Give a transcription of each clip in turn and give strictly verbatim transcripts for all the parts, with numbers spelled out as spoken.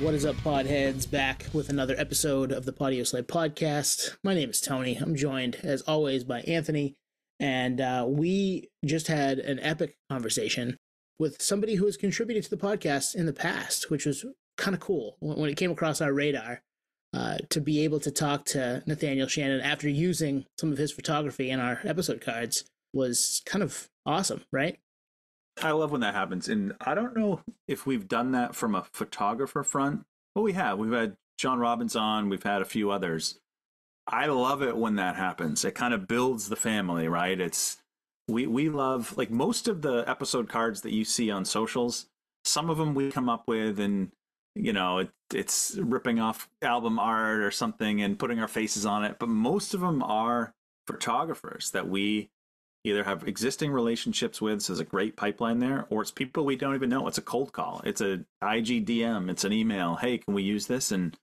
What is up, podheads? Back with another episode of the Podioslave Podcast. My name is Tony. I'm joined, as always, by Anthony. And uh, we just had an epic conversation with somebody who has contributed to the podcast in the past, which was kind of cool when it came across our radar, uh, to be able to talk to Nathaniel Shannon after using some of his photography in our episode cards was kind of awesome, right? I love when that happens, and I don't know if we've done that from a photographer front. Well, we have. We've had John Robbins on. We've had a few others. I love it when that happens. It kind of builds the family, right? It's we we love, like, most of the episode cards that you see on socials. Some of them we come up with, and you know, it, it's ripping off album art or something and putting our faces on it. But most of them are photographers that we either have existing relationships with, so there's a great pipeline there, or it's people we don't even know. It's a cold call. It's an I G D M. It's an email. Hey, can we use this? And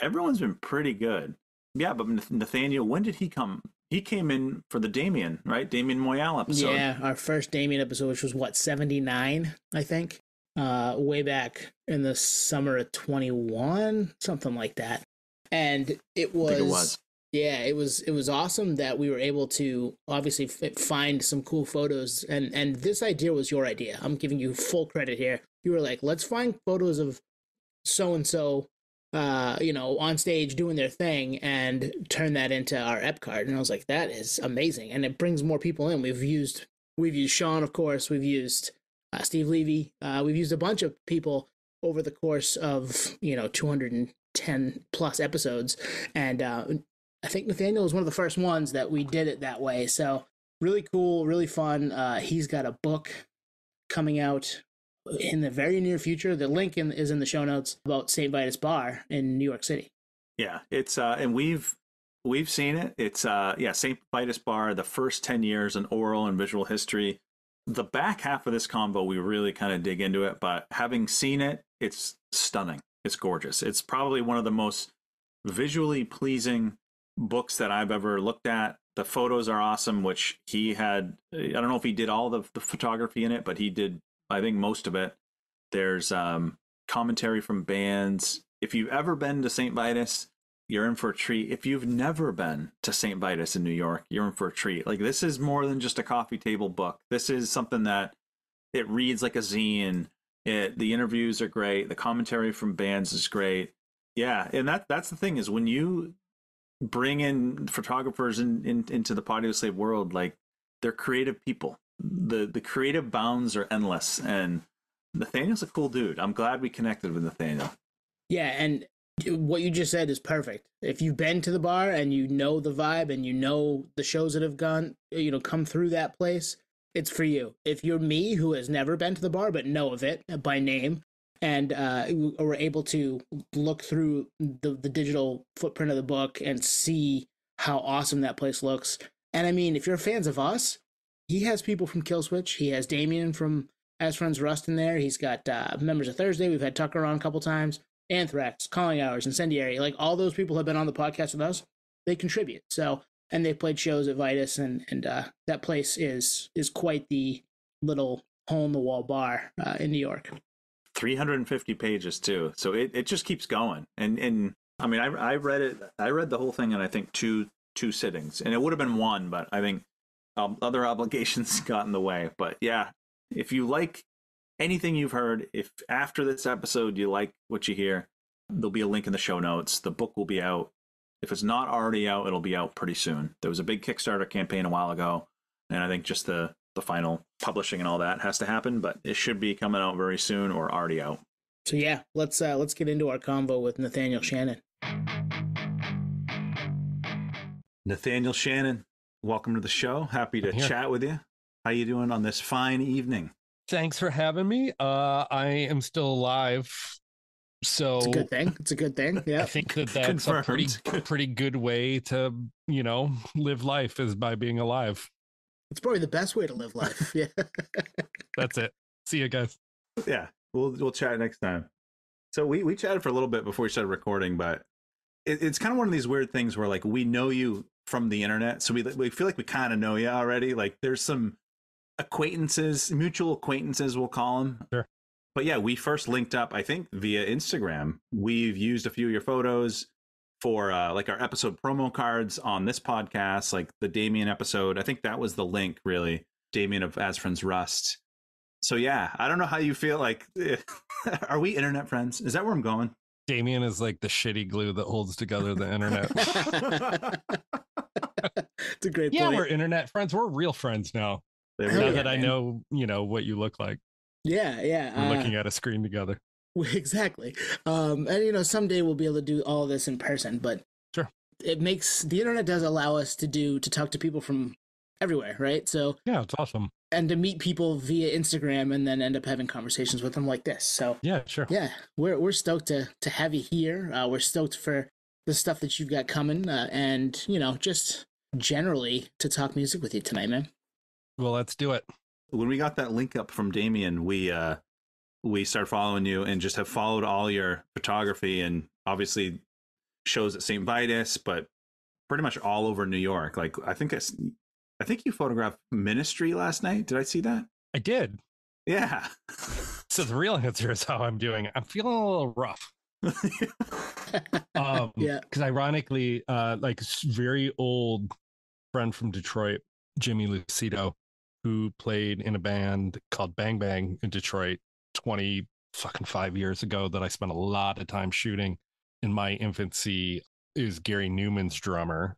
everyone's been pretty good. Yeah, but Nathaniel, when did he come? He came in for the Damien, right? Damien Moyal episode. Yeah, our first Damien episode, which was, what, seventy-nine, I think? Uh, way back in the summer of twenty-one, something like that. And it was... I think it was. Yeah, it was it was awesome that we were able to obviously f- find some cool photos, and, and this idea was your idea. I'm giving you full credit here. You were like, let's find photos of so-and-so, uh, you know, on stage doing their thing and turn that into our ep card. And I was like, that is amazing, and it brings more people in. We've used we've used Sean, of course. We've used uh, Steve Levy. Uh, we've used a bunch of people over the course of, you know, two hundred ten plus episodes, and uh, I think Nathaniel was one of the first ones that we did it that way. So really cool, really fun. Uh, he's got a book coming out in the very near future. The link in, is in the show notes about Saint Vitus Bar in New York City. Yeah, it's uh, and we've we've seen it. It's uh, yeah, Saint Vitus Bar, the first ten years in oral and visual history. The back half of this combo, we really kind of dig into it. But having seen it, it's stunning. It's gorgeous. It's probably one of the most visually pleasing books that I've ever looked at. The photos are awesome, which he had. I don't know if he did all the, the photography in it, but he did, I think, most of it. There's um, commentary from bands. If you've ever been to Saint Vitus, you're in for a treat. If you've never been to Saint Vitus in New York, you're in for a treat. Like, this is more than just a coffee table book. This is something that it reads like a zine. It, the interviews are great. The commentary from bands is great. Yeah, and that that's the thing is when you bring in photographers in, in into the Podioslave world, like, they're creative people. The the creative bounds are endless, and Nathaniel's a cool dude. I'm glad we connected with Nathaniel. Yeah, and what you just said is perfect. If you've been to the bar and you know the vibe and you know the shows that have gone, you know, come through that place, it's for you. If you're me, who has never been to the bar but know of it by name, and uh, we're able to look through the, the digital footprint of the book and see how awesome that place looks. And, I mean, if you're fans of us, he has people from Killswitch. He has Damien from As Friends Rust in there. He's got uh, members of Thursday. We've had Tucker on a couple times. Anthrax, Calling Hours, Incendiary. Like, all those people have been on the podcast with us. They contribute. So, and they've played shows at Vitus, and, and uh, that place is, is quite the little hole-in-the-wall bar uh, in New York. three hundred fifty pages too, so it, it just keeps going. And and I mean, I I read it, I read the whole thing in I think two two sittings, and it would have been one, but I think um, other obligations got in the way. But yeah, if you like anything you've heard, if after this episode you like what you hear, there'll be a link in the show notes. The book will be out. If it's not already out, it'll be out pretty soon. There was a big Kickstarter campaign a while ago, and I think just the the final publishing and all that has to happen, but it should be coming out very soon or already out. So yeah, let's uh, let's get into our convo with Nathaniel Shannon. Nathaniel Shannon, welcome to the show. Happy to chat with you. How you doing on this fine evening? Thanks for having me. Uh, I am still alive. So it's a good thing. It's a good thing. Yeah, I think that that's Confirmed. a pretty pretty good way to, you know, live life, is by being alive. It's probably the best way to live life. Yeah. That's it. See you guys. Yeah. We'll we'll chat next time. So we, we chatted for a little bit before we started recording, but it, it's kind of one of these weird things where, like, we know you from the internet. So we, we feel like we kind of know you already. Like, there's some acquaintances, mutual acquaintances, we'll call them. Sure. But yeah, we first linked up, I think, via Instagram. We've used a few of your photos for uh, like our episode promo cards on this podcast, like the Damien episode. I think that was the link, really. Damien of As Friends Rust. So yeah, I don't know how you feel. Like, are we internet friends? Is that where I'm going? Damien is like the shitty glue that holds together the internet. It's a great yeah, point. Yeah, we're internet friends. We're real friends now. Now that man. I know, you know, what you look like. Yeah, yeah. We're uh, looking at a screen together. Exactly. Um, and, you know, someday we'll be able to do all this in person, but sure. It makes, the internet does allow us to do, to talk to people from everywhere, right? So yeah, it's awesome. And to meet people via Instagram and then end up having conversations with them like this. So yeah, sure. Yeah, we're we're stoked to, to have you here. Uh, we're stoked for the stuff that you've got coming uh, and, you know, just generally to talk music with you tonight, man. Well, let's do it. When we got that link up from Damien, we uh, we started following you and just have followed all your photography and obviously shows at Saint Vitus, but pretty much all over New York. Like, I think I, I think you photographed Ministry last night. Did I see that? I did. Yeah. So the real answer is how I'm doing. I'm feeling a little rough. um, yeah. Because ironically, uh, like very old friend from Detroit, Jimmy Lucido, who played in a band called Bang Bang in Detroit twenty fucking five years ago that I spent a lot of time shooting in my infancy, is Gary Numan's drummer.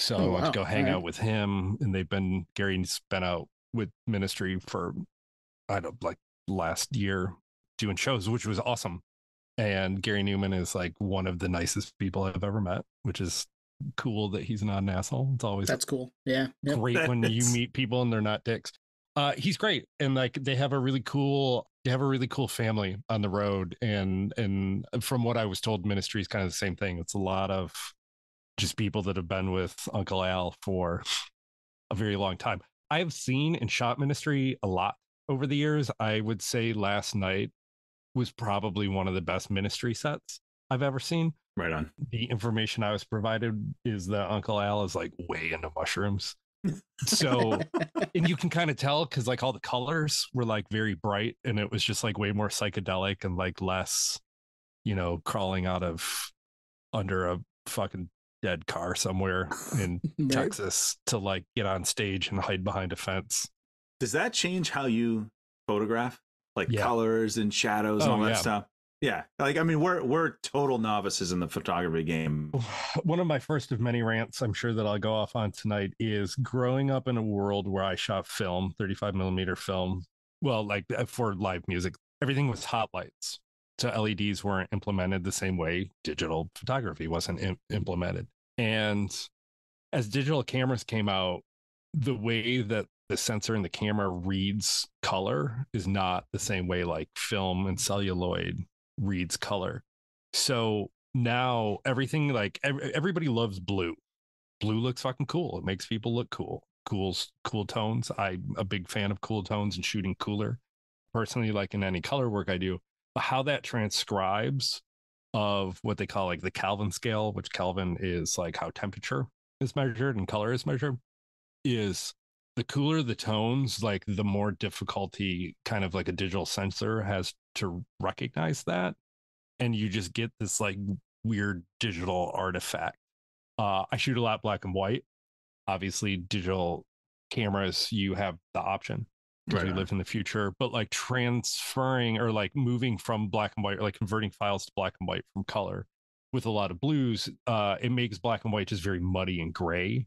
So oh, wow. I went to go hang right. out with him, and they've been, Gary's been out with Ministry for, I don't like last year doing shows, which was awesome. And Gary Numan is like one of the nicest people I've ever met, which is cool that he's not an asshole. It's always that's cool. Yeah, yep. Great when you meet people and they're not dicks. Uh, he's great, and like they have a really cool, they have a really cool family on the road. And and from what I was told, Ministry is kind of the same thing. It's a lot of just people that have been with Uncle Al for a very long time. I have seen and shot Ministry a lot over the years. I would say last night was probably one of the best Ministry sets I've ever seen. Right on. The information I was provided is that Uncle Al is like way into mushrooms. So, and you can kind of tell because like all the colors were like very bright, and it was just like way more psychedelic and like less, you know, crawling out of under a fucking dead car somewhere in right. Texas to like get on stage and hide behind a fence. Does that change how you photograph? Like yeah. colors and shadows and oh, all that yeah. stuff? Yeah, like, I mean, we're we're total novices in the photography game. One of my first of many rants I'm sure that I'll go off on tonight is growing up in a world where I shot film, thirty-five millimeter film. Well, like for live music, everything was hot lights. So L E Ds weren't implemented the same way digital photography wasn't im- implemented. And as digital cameras came out, the way that the sensor in the camera reads color is not the same way like film and celluloid reads color. So now everything, like every, everybody loves blue. Blue looks fucking cool. It makes people look cool. Cool's cool tones. I'm a big fan of cool tones and shooting cooler personally, like in any color work I do. But how that transcribes of what they call like the Kelvin scale, which Kelvin is like how temperature is measured and color is measured, is the cooler the tones, like the more difficulty kind of like a digital sensor has to recognize that. And you just get this like weird digital artifact. Uh, I shoot a lot black and white. Obviously, digital cameras, you have the option because right we live in the future, but like transferring or like moving from black and white or like converting files to black and white from color with a lot of blues, uh, it makes black and white just very muddy and gray.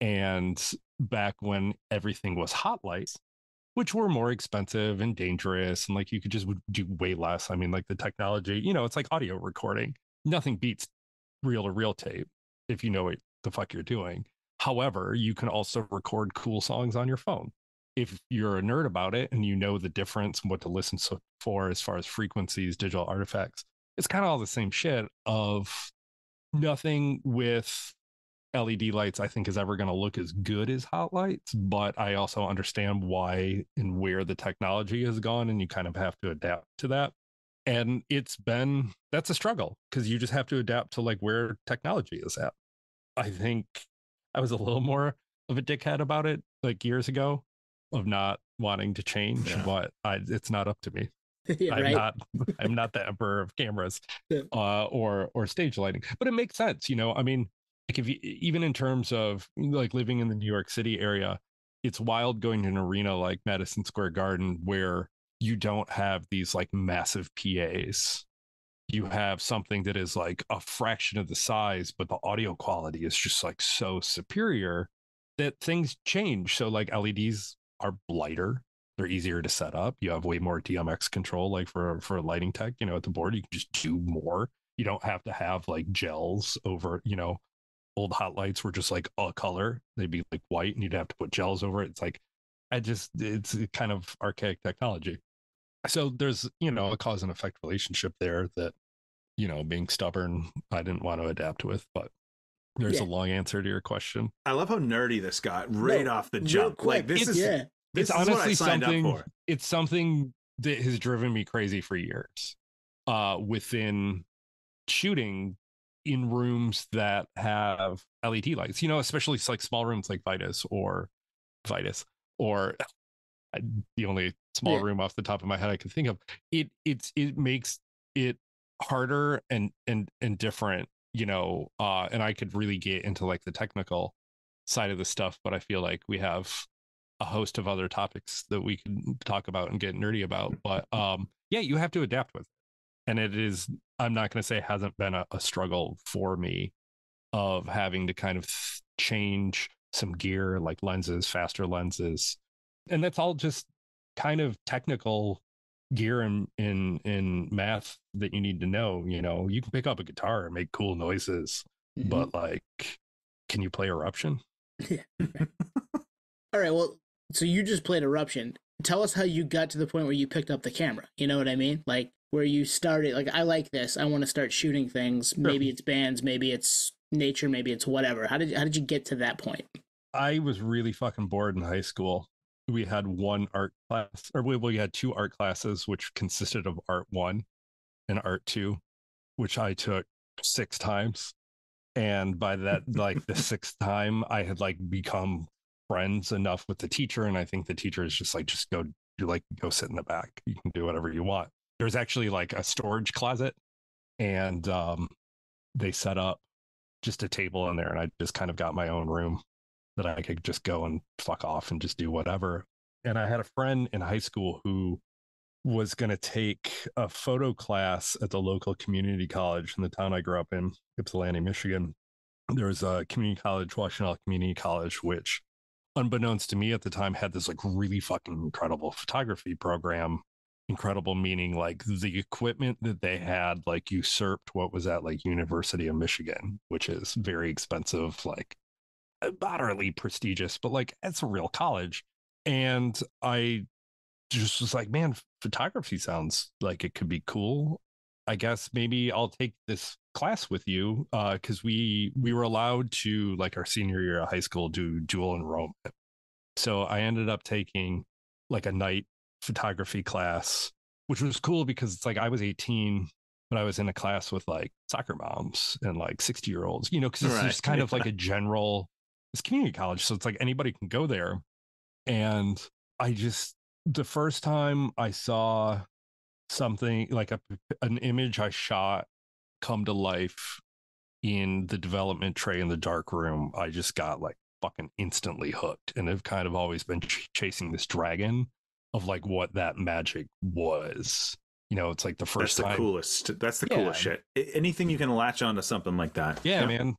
And back when everything was hot lights, which were more expensive and dangerous, and like you could just do way less. I mean, like the technology, you know, it's like audio recording. Nothing beats reel to reel tape if you know what the fuck you're doing. However, you can also record cool songs on your phone if you're a nerd about it and you know the difference and what to listen for as far as frequencies, digital artifacts. It's kind of all the same shit of nothing with L E D lights, I think, is ever going to look as good as hot lights, but I also understand why and where the technology has gone, and you kind of have to adapt to that. And it's been, that's a struggle, because you just have to adapt to like where technology is at. I think I was a little more of a dickhead about it like years ago of not wanting to change, yeah. but I, it's not up to me. Yeah, I'm right? not I'm not the emperor of cameras uh, or or stage lighting, but it makes sense. You know, I mean, like if you, even in terms of like living in the New York City area, it's wild going to an arena like Madison Square Garden where you don't have these like massive P As. You have something that is like a fraction of the size, but the audio quality is just like so superior that things change. So like L E Ds are lighter. They're easier to set up. You have way more D M X control, like for, for lighting tech, you know, at the board, you can just do more. You don't have to have like gels over, you know, old hot lights were just like a color. They'd be like white and you'd have to put gels over it. It's like, I just, it's kind of archaic technology. So there's, you know, a cause and effect relationship there that, you know, being stubborn, I didn't want to adapt with, but there's yeah. a long answer to your question. I love how nerdy this got right no, off the jump. Like this it's, is, yeah. It's honestly something, it's something that has driven me crazy for years uh, within shooting in rooms that have L E D lights, you know, especially like small rooms like Vitus or Vitus or I, the only small yeah. room off the top of my head I can think of. It it's it makes it harder and and and different, you know, uh, and I could really get into like the technical side of the stuff, but I feel like we have a host of other topics that we can talk about and get nerdy about, but um, yeah, you have to adapt with it. And it is, I'm not going to say it hasn't been a, a struggle for me of having to kind of th- change some gear, like lenses, faster lenses. And that's all just kind of technical gear and in, in, in math that you need to know. You know, you can pick up a guitar and make cool noises, mm-hmm. but like, can you play Eruption? Yeah. All right. Well, so you just played Eruption. Tell us how you got to the point where you picked up the camera. You know what I mean? Like where you started, like, I like this. I want to start shooting things. Sure. Maybe it's bands, maybe it's nature, maybe it's whatever. How did, how did you get to that point? I was really fucking bored in high school. We had one art class, or we, we had two art classes, which consisted of art one and art two, which I took six times. And by that, like the sixth time, I had like become friends enough with the teacher, and I think the teacher is just like, just go do like go sit in the back, you can do whatever you want. There's actually like a storage closet, and um they set up just a table in there, and I just kind of got my own room that I could just go and fuck off and just do whatever. And I had a friend in high school who was going to take a photo class at the local community college in the town I grew up in, Ypsilanti, Michigan. There was a community college, Washington Community College, which unbeknownst to me at the time had this like really fucking incredible photography program. Incredible meaning like the equipment that they had like usurped what was at like University of Michigan, which is very expensive, like moderately prestigious, but like it's a real college. And I just was like, man, photography sounds like it could be cool. I guess maybe I'll take this class with you, uh, because we we were allowed to, like our senior year of high school, do dual enrollment. So I ended up taking like a night photography class, which was cool because it's like I was eighteen, but I was in a class with like soccer moms and like sixty year olds, you know, because it's right. just kind of like a general, it's community college. So it's like anybody can go there. And I just, the first time I saw something like a an image I shot come to life in the development tray in the dark room, I just got like fucking instantly hooked, and I've kind of always been ch- chasing this dragon of like what that magic was. You know, it's like the first that's the time. coolest that's the yeah. coolest shit. Anything you can latch onto something like that. Yeah, yeah, man.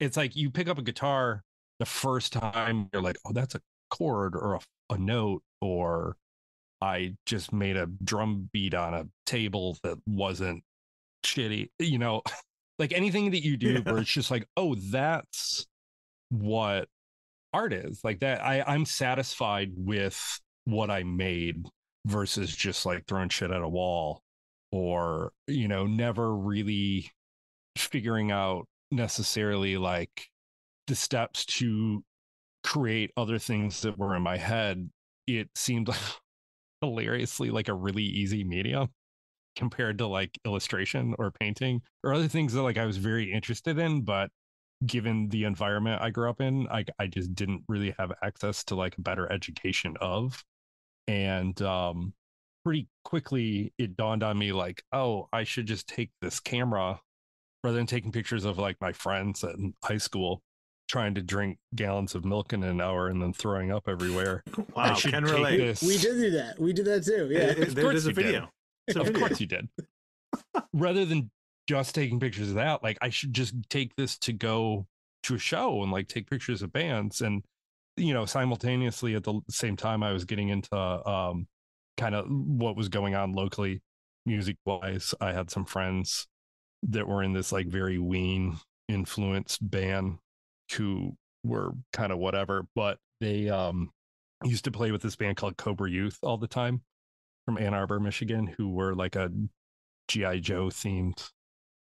It's like you pick up a guitar the first time, you're like, oh, that's a chord or a, a note, or I just made a drum beat on a table that wasn't shitty, you know, like anything that you do yeah. where it's just like, oh, that's what art is like that. I, I'm satisfied with what I made versus just like throwing shit at a wall or, you know, never really figuring out necessarily like the steps to create other things that were in my head, it seemed hilariously like a really easy medium compared to like illustration or painting or other things that like I was very interested in, but given the environment I grew up in, I, I just didn't really have access to like a better education of. And um, pretty quickly it dawned on me like, oh, I should just take this camera rather than taking pictures of like my friends in high school trying to drink gallons of milk in an hour and then throwing up everywhere. Wow, I should can take relate. This. We did do that. We did that too. Yeah, it, it, there, there's a video. Did. A of video. Course you did. Rather than just taking pictures of that, like I should just take this to go to a show and like take pictures of bands. And you know, simultaneously at the same time, I was getting into um, kind of what was going on locally, music wise. I had some friends that were in this like very Ween influenced band who were kind of whatever, but they um, used to play with this band called Cobra Youth all the time from Ann Arbor, Michigan, who were like a G I Joe themed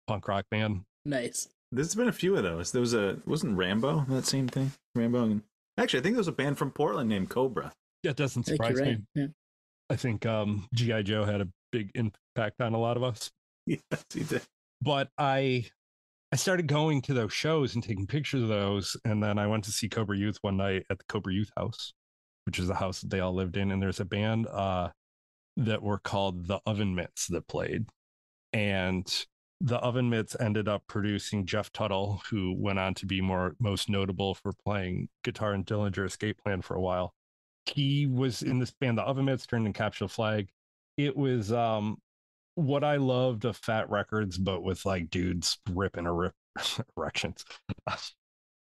punk rock band. Nice. There's been a few of those. There was a wasn't Rambo that same thing? Rambo and actually, I think there was a band from Portland named Cobra. That doesn't surprise me. Right. Yeah. I think um, G I Joe had a big impact on a lot of us. Yes, he did. But I, I started going to those shows and taking pictures of those, and then I went to see Cobra Youth one night at the Cobra Youth house, which is the house that they all lived in. And there's a band uh, that were called the Oven Mitts that played, and the Oven Mitts ended up producing Jeff Tuttle, who went on to be more most notable for playing guitar in Dillinger Escape Plan for a while. He was in this band, the Oven Mitts, turned in Capture Flag. It was um, what I loved of Fat Records, but with like dudes ripping a rip erections.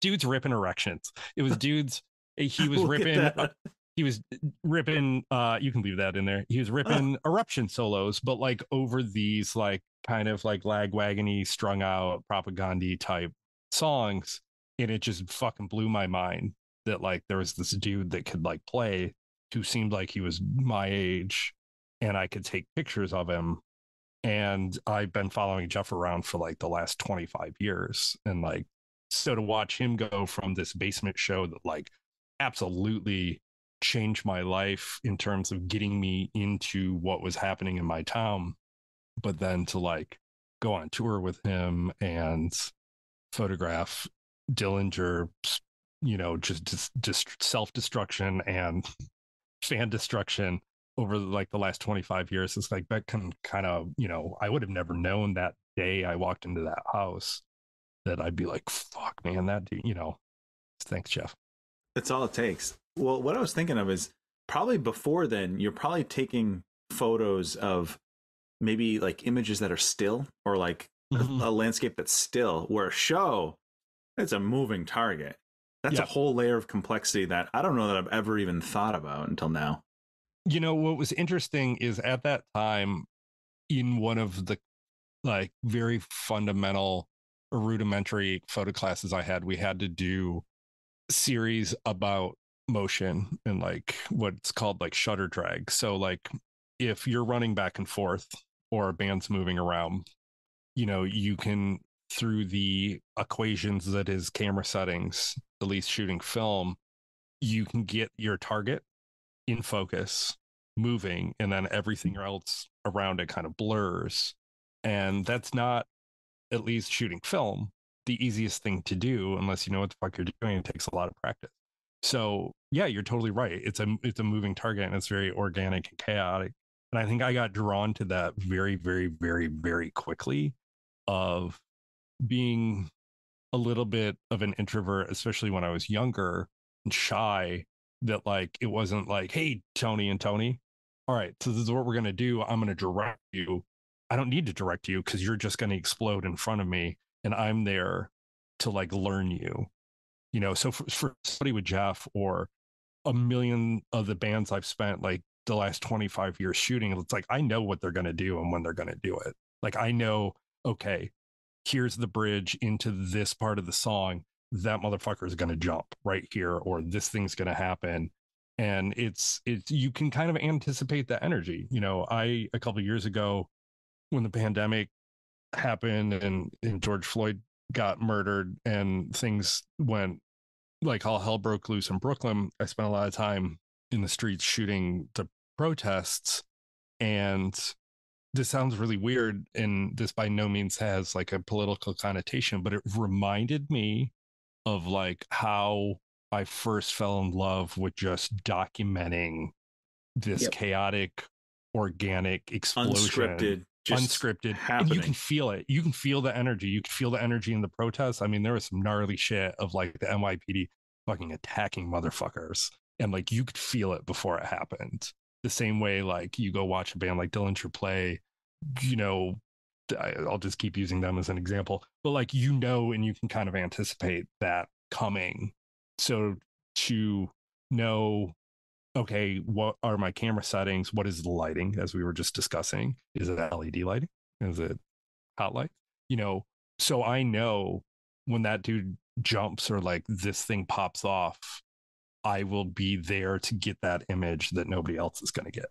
Dudes ripping erections. It was dudes. He was ripping. Uh, he was ripping. Uh, you can leave that in there. He was ripping uh. Eruption solos, but like over these like. Kind of like lagwagon-y, strung out propaganda type songs. And it just fucking blew my mind that like there was this dude that could like play who seemed like he was my age and I could take pictures of him. And I've been following Jeff around for like the last twenty-five years. And like, so to watch him go from this basement show that like absolutely changed my life in terms of getting me into what was happening in my town, but then to like go on tour with him and photograph Dillinger, you know, just, just, just self-destruction and fan destruction over like the last twenty-five years. It's like that can kind of, you know, I would have never known that day I walked into that house that I'd be like, fuck, man, that dude, you know, thanks, Jeff. That's all it takes. Well, what I was thinking of is probably before then, you're probably taking photos of maybe like images that are still or like mm-hmm. a, a landscape that's still, where a show, it's a moving target. That's yep. a whole layer of complexity that I don't know that I've ever even thought about until now. You know, what was interesting is at that time, in one of the like very fundamental or rudimentary photo classes I had, we had to do series about motion and like what's called like shutter drag. So like if you're running back and forth or a band's moving around, you know, you can, through the equations that is camera settings, at least shooting film, you can get your target in focus, moving, and then everything else around it kind of blurs. And that's not, at least shooting film, the easiest thing to do unless you know what the fuck you're doing. It takes a lot of practice. So yeah, you're totally right. It's a, it's a moving target and it's very organic and chaotic. And I think I got drawn to that very, very, very, very quickly, of being a little bit of an introvert, especially when I was younger and shy, that like, it wasn't like, hey, Tony and Tony, all right, so this is what we're going to do. I'm going to direct you. I don't need to direct you because you're just going to explode in front of me. And I'm there to like learn you, you know? So for, for somebody with Jeff or a million of the bands I've spent like the last twenty-five years shooting, it's like, I know what they're going to do and when they're going to do it. Like, I know, okay, here's the bridge into this part of the song. That motherfucker is going to jump right here, or this thing's going to happen. And it's, it's, you can kind of anticipate the energy. You know, I, a couple of years ago when the pandemic happened and, and George Floyd got murdered and things went like all hell broke loose in Brooklyn, I spent a lot of time in the streets shooting to protests. And this sounds really weird, and this by no means has like a political connotation, but it reminded me of like how I first fell in love with just documenting this yep. chaotic, organic explosion. Unscripted. Just unscripted happening. And you can feel it. You can feel the energy. You can feel the energy in the protests. I mean, there was some gnarly shit of like the N Y P D fucking attacking motherfuckers. And like you could feel it before it happened. The same way, like you go watch a band like Dillinger play, you know, I, I'll just keep using them as an example, but like, you know, and you can kind of anticipate that coming. So to know, okay, what are my camera settings? What is the lighting, as we were just discussing? Is it L E D lighting? Is it hot light? You know, so I know when that dude jumps or like this thing pops off, I will be there to get that image that nobody else is going to get.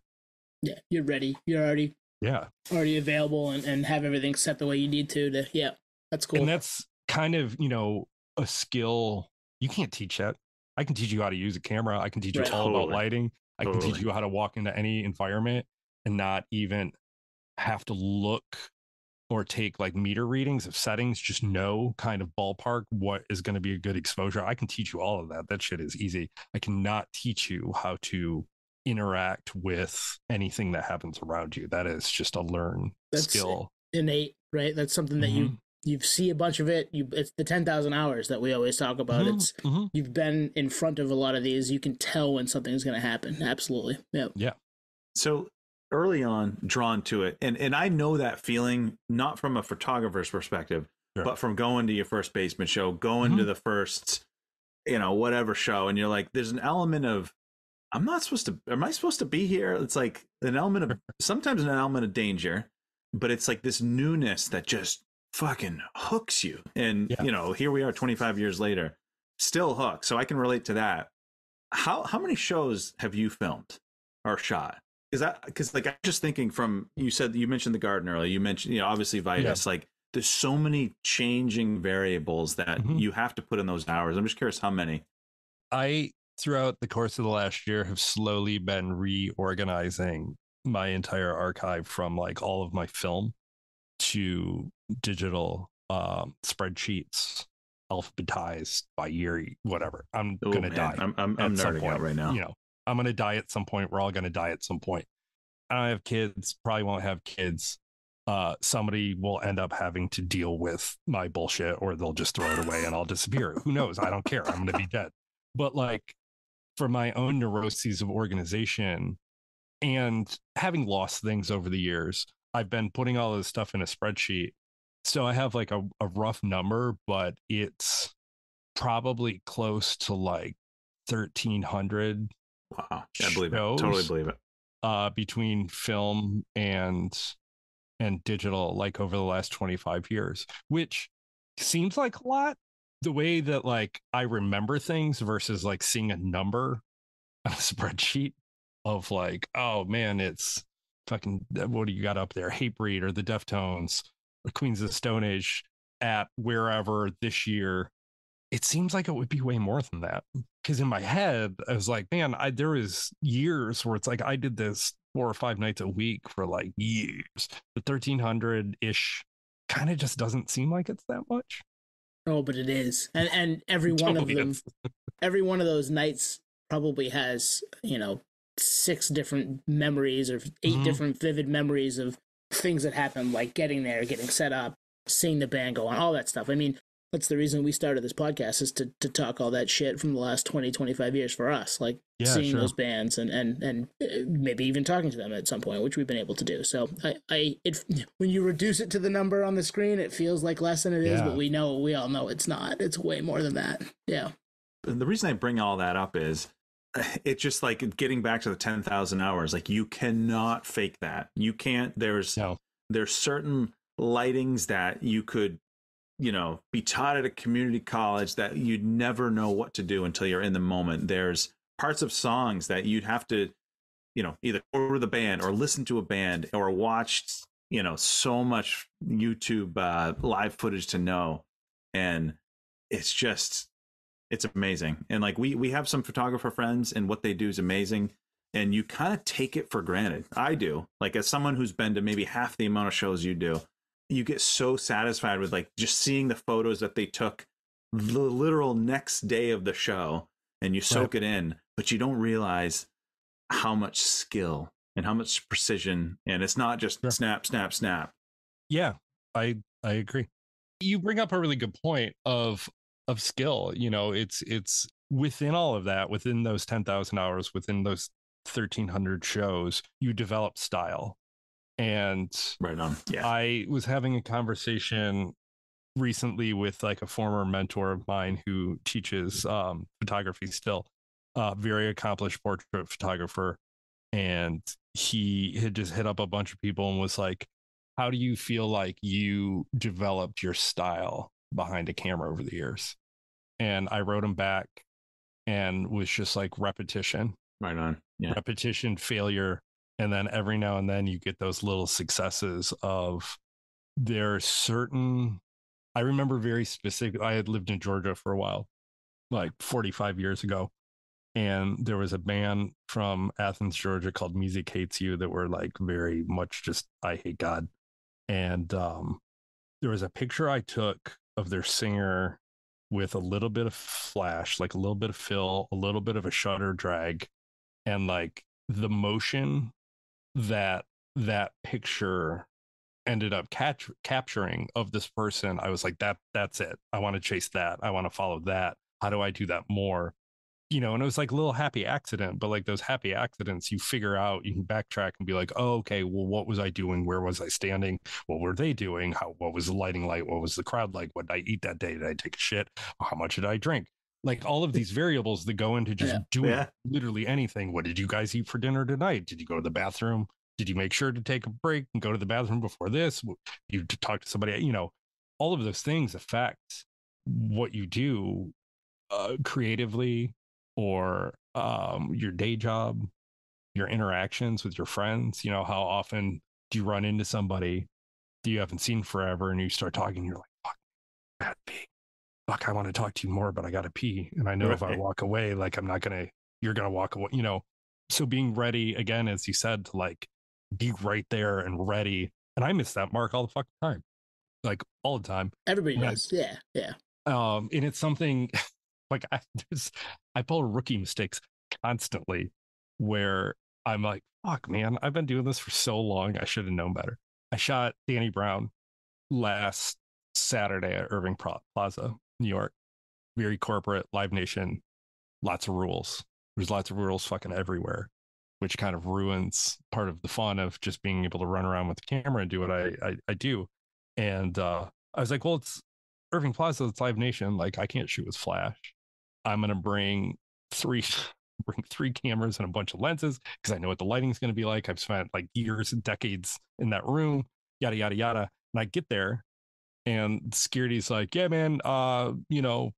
Yeah, you're ready. You're already yeah already available and, and have everything set the way you need to. to yeah, that's cool. And that's kind of, you know, a skill. You can't teach that. I can teach you how to use a camera. I can teach you right. all totally. about lighting. I totally. can teach you how to walk into any environment and not even have to look or take like meter readings of settings. Just know kind of ballpark what is going to be a good exposure. I can teach you all of that. That shit is easy. I cannot teach you how to interact with anything that happens around you. That is just a learned That's skill. Innate, right? That's something that mm-hmm. you... You see a bunch of it. You, it's the ten thousand hours that we always talk about. Mm-hmm, it's mm-hmm. You've been in front of a lot of these. You can tell when something's going to happen. Absolutely. Yeah. Yeah. So early on, drawn to it. And and I know that feeling, not from a photographer's perspective, sure. but from going to your first basement show, going mm-hmm. to the first, you know, whatever show. And you're like, there's an element of, I'm not supposed to, am I supposed to be here? It's like an element of, sometimes an element of danger, but it's like this newness that just fucking hooks you. And yeah. you know, here we are twenty-five years later, still hooked. So I can relate to that. How how many shows have you filmed or shot? Is that because like I'm just thinking from you said you mentioned the Garden earlier, you mentioned, you know, obviously Vitus, yeah. like there's so many changing variables that mm-hmm. you have to put in those hours. I'm just curious how many. I throughout the course of the last year have slowly been reorganizing my entire archive from like all of my film to digital um spreadsheets alphabetized by year, whatever. I'm Ooh, gonna man. die i'm i'm, I'm nerding point. out right now. You know, I'm gonna die at some point. We're all gonna die at some point. I don't have kids, probably won't have kids. Uh somebody will end up having to deal with my bullshit, or they'll just throw it away and I'll disappear. Who knows? I don't care. I'm gonna be dead. But like, for my own neuroses of organization and having lost things over the years, I've been putting all of this stuff in a spreadsheet. So I have like a, a rough number, but it's probably close to like thirteen hundred. Wow. Yeah, I believe it. Totally believe it. Uh, between film and and digital, like over the last twenty-five years, which seems like a lot. The way that like I remember things versus like seeing a number on a spreadsheet of like, oh man, it's fucking, what do you got up there? Hatebreed or the Deftones, or Queens of the Stone Age at wherever this year. It seems like it would be way more than that. Because in my head, I was like, man, I, there was years where it's like I did this four or five nights a week for like years. The thirteen hundred-ish kind of just doesn't seem like it's that much. Oh, but it is. And and every one totally of them, every one of those nights probably has, you know, six different memories or eight mm-hmm. different vivid memories of things that happened, like getting there, getting set up, seeing the band go on, all that stuff. I mean, that's the reason we started this podcast, is to to talk all that shit from the last twenty, twenty-five years for us, like yeah, seeing sure. those bands and, and, and maybe even talking to them at some point, which we've been able to do. So I, I it, when you reduce it to the number on the screen, it feels like less than it yeah. is, but we know, we all know it's not. It's way more than that. Yeah. And the reason I bring all that up is, it's just like getting back to the ten thousand hours. Like you cannot fake that. You can't, there's, no. there's certain lightings that you could, you know, be taught at a community college that you'd never know what to do until you're in the moment. There's parts of songs that you'd have to, you know, either order the band or listen to a band or watch, you know, so much YouTube uh, live footage to know. And it's just, it's amazing. And like, we, we have some photographer friends, and what they do is amazing. And you kind of take it for granted. I do. Like, as someone who's been to maybe half the amount of shows you do, you get so satisfied with like just seeing the photos that they took the literal next day of the show, and you soak right. it in, but you don't realize how much skill and how much precision. And it's not just yeah. snap, snap, snap. Yeah, I, I agree. You bring up a really good point of, of skill. You know, it's, it's within all of that, within those ten thousand hours, within those thirteen hundred shows, you develop style. And right on. Yeah. I was having a conversation recently with like a former mentor of mine who teaches um, photography still, a uh, very accomplished portrait photographer. And he had just hit up a bunch of people and was like, how do you feel like you developed your style behind a camera over the years? And I wrote him back and was just like, repetition. Right on. Yeah. Repetition, failure. And then every now and then you get those little successes of there are certain, I remember very specific, I had lived in Georgia for a while, like forty-five years ago. And there was a band from Athens, Georgia called Music Hates You that were like very much just, I hate God. And um, there was a picture I took of their singer with a little bit of flash, like a little bit of fill, a little bit of a shutter drag, and like the motion that that picture ended up catch, capturing of this person. I was like, that, that's it. I want to chase that. I want to follow that. How do I do that more? You know, and it was like a little happy accident, but like those happy accidents, you figure out, you can backtrack and be like, oh, okay, well, what was I doing? Where was I standing? What were they doing? How, what was the lighting like? What was the crowd like? What did I eat that day? Did I take a shit? How much did I drink? Like all of these variables that go into just yeah. doing yeah. literally anything. What did you guys eat for dinner tonight? Did you go to the bathroom? Did you make sure to take a break and go to the bathroom before this? You talk to somebody, you know, all of those things affect what you do uh, creatively, or um, your day job, your interactions with your friends. You know, how often do you run into somebody that you haven't seen forever and you start talking and you're like, fuck, I gotta pee. Fuck, I want to talk to you more, but I gotta pee. And I know right. if I walk away, like I'm not gonna, you're gonna walk away, you know? So being ready, again, as you said, to like, be right there and ready. And I miss that mark all the fucking time, like all the time. Everybody and does. I, yeah. Yeah. Um, and it's something like I just, I pull rookie mistakes constantly where I'm like, fuck man, I've been doing this for so long. I should have known better. I shot Danny Brown last Saturday at Irving Plaza, New York, very corporate, Live Nation, lots of rules. There's lots of rules fucking everywhere, which kind of ruins part of the fun of just being able to run around with the camera and do what I, I, I do. And uh, I was like, well, it's Irving Plaza, it's Live Nation. Like I can't shoot with flash. I'm going to bring three, bring three cameras and a bunch of lenses because I know what the lighting's going to be like. I've spent like years and decades in that room, yada, yada, yada. And I get there and security's like, yeah, man, uh, you know,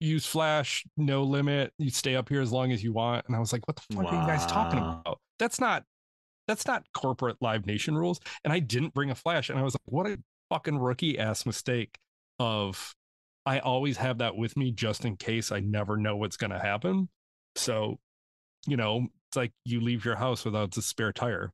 use flash, no limit. You stay up here as long as you want. And I was like, what the fuck wow. are you guys talking about? That's not, that's not corporate Live Nation rules. And I didn't bring a flash. And I was like, what a fucking rookie ass mistake of, I always have that with me just in case. I never know what's going to happen. So, you know, it's like you leave your house without a spare tire.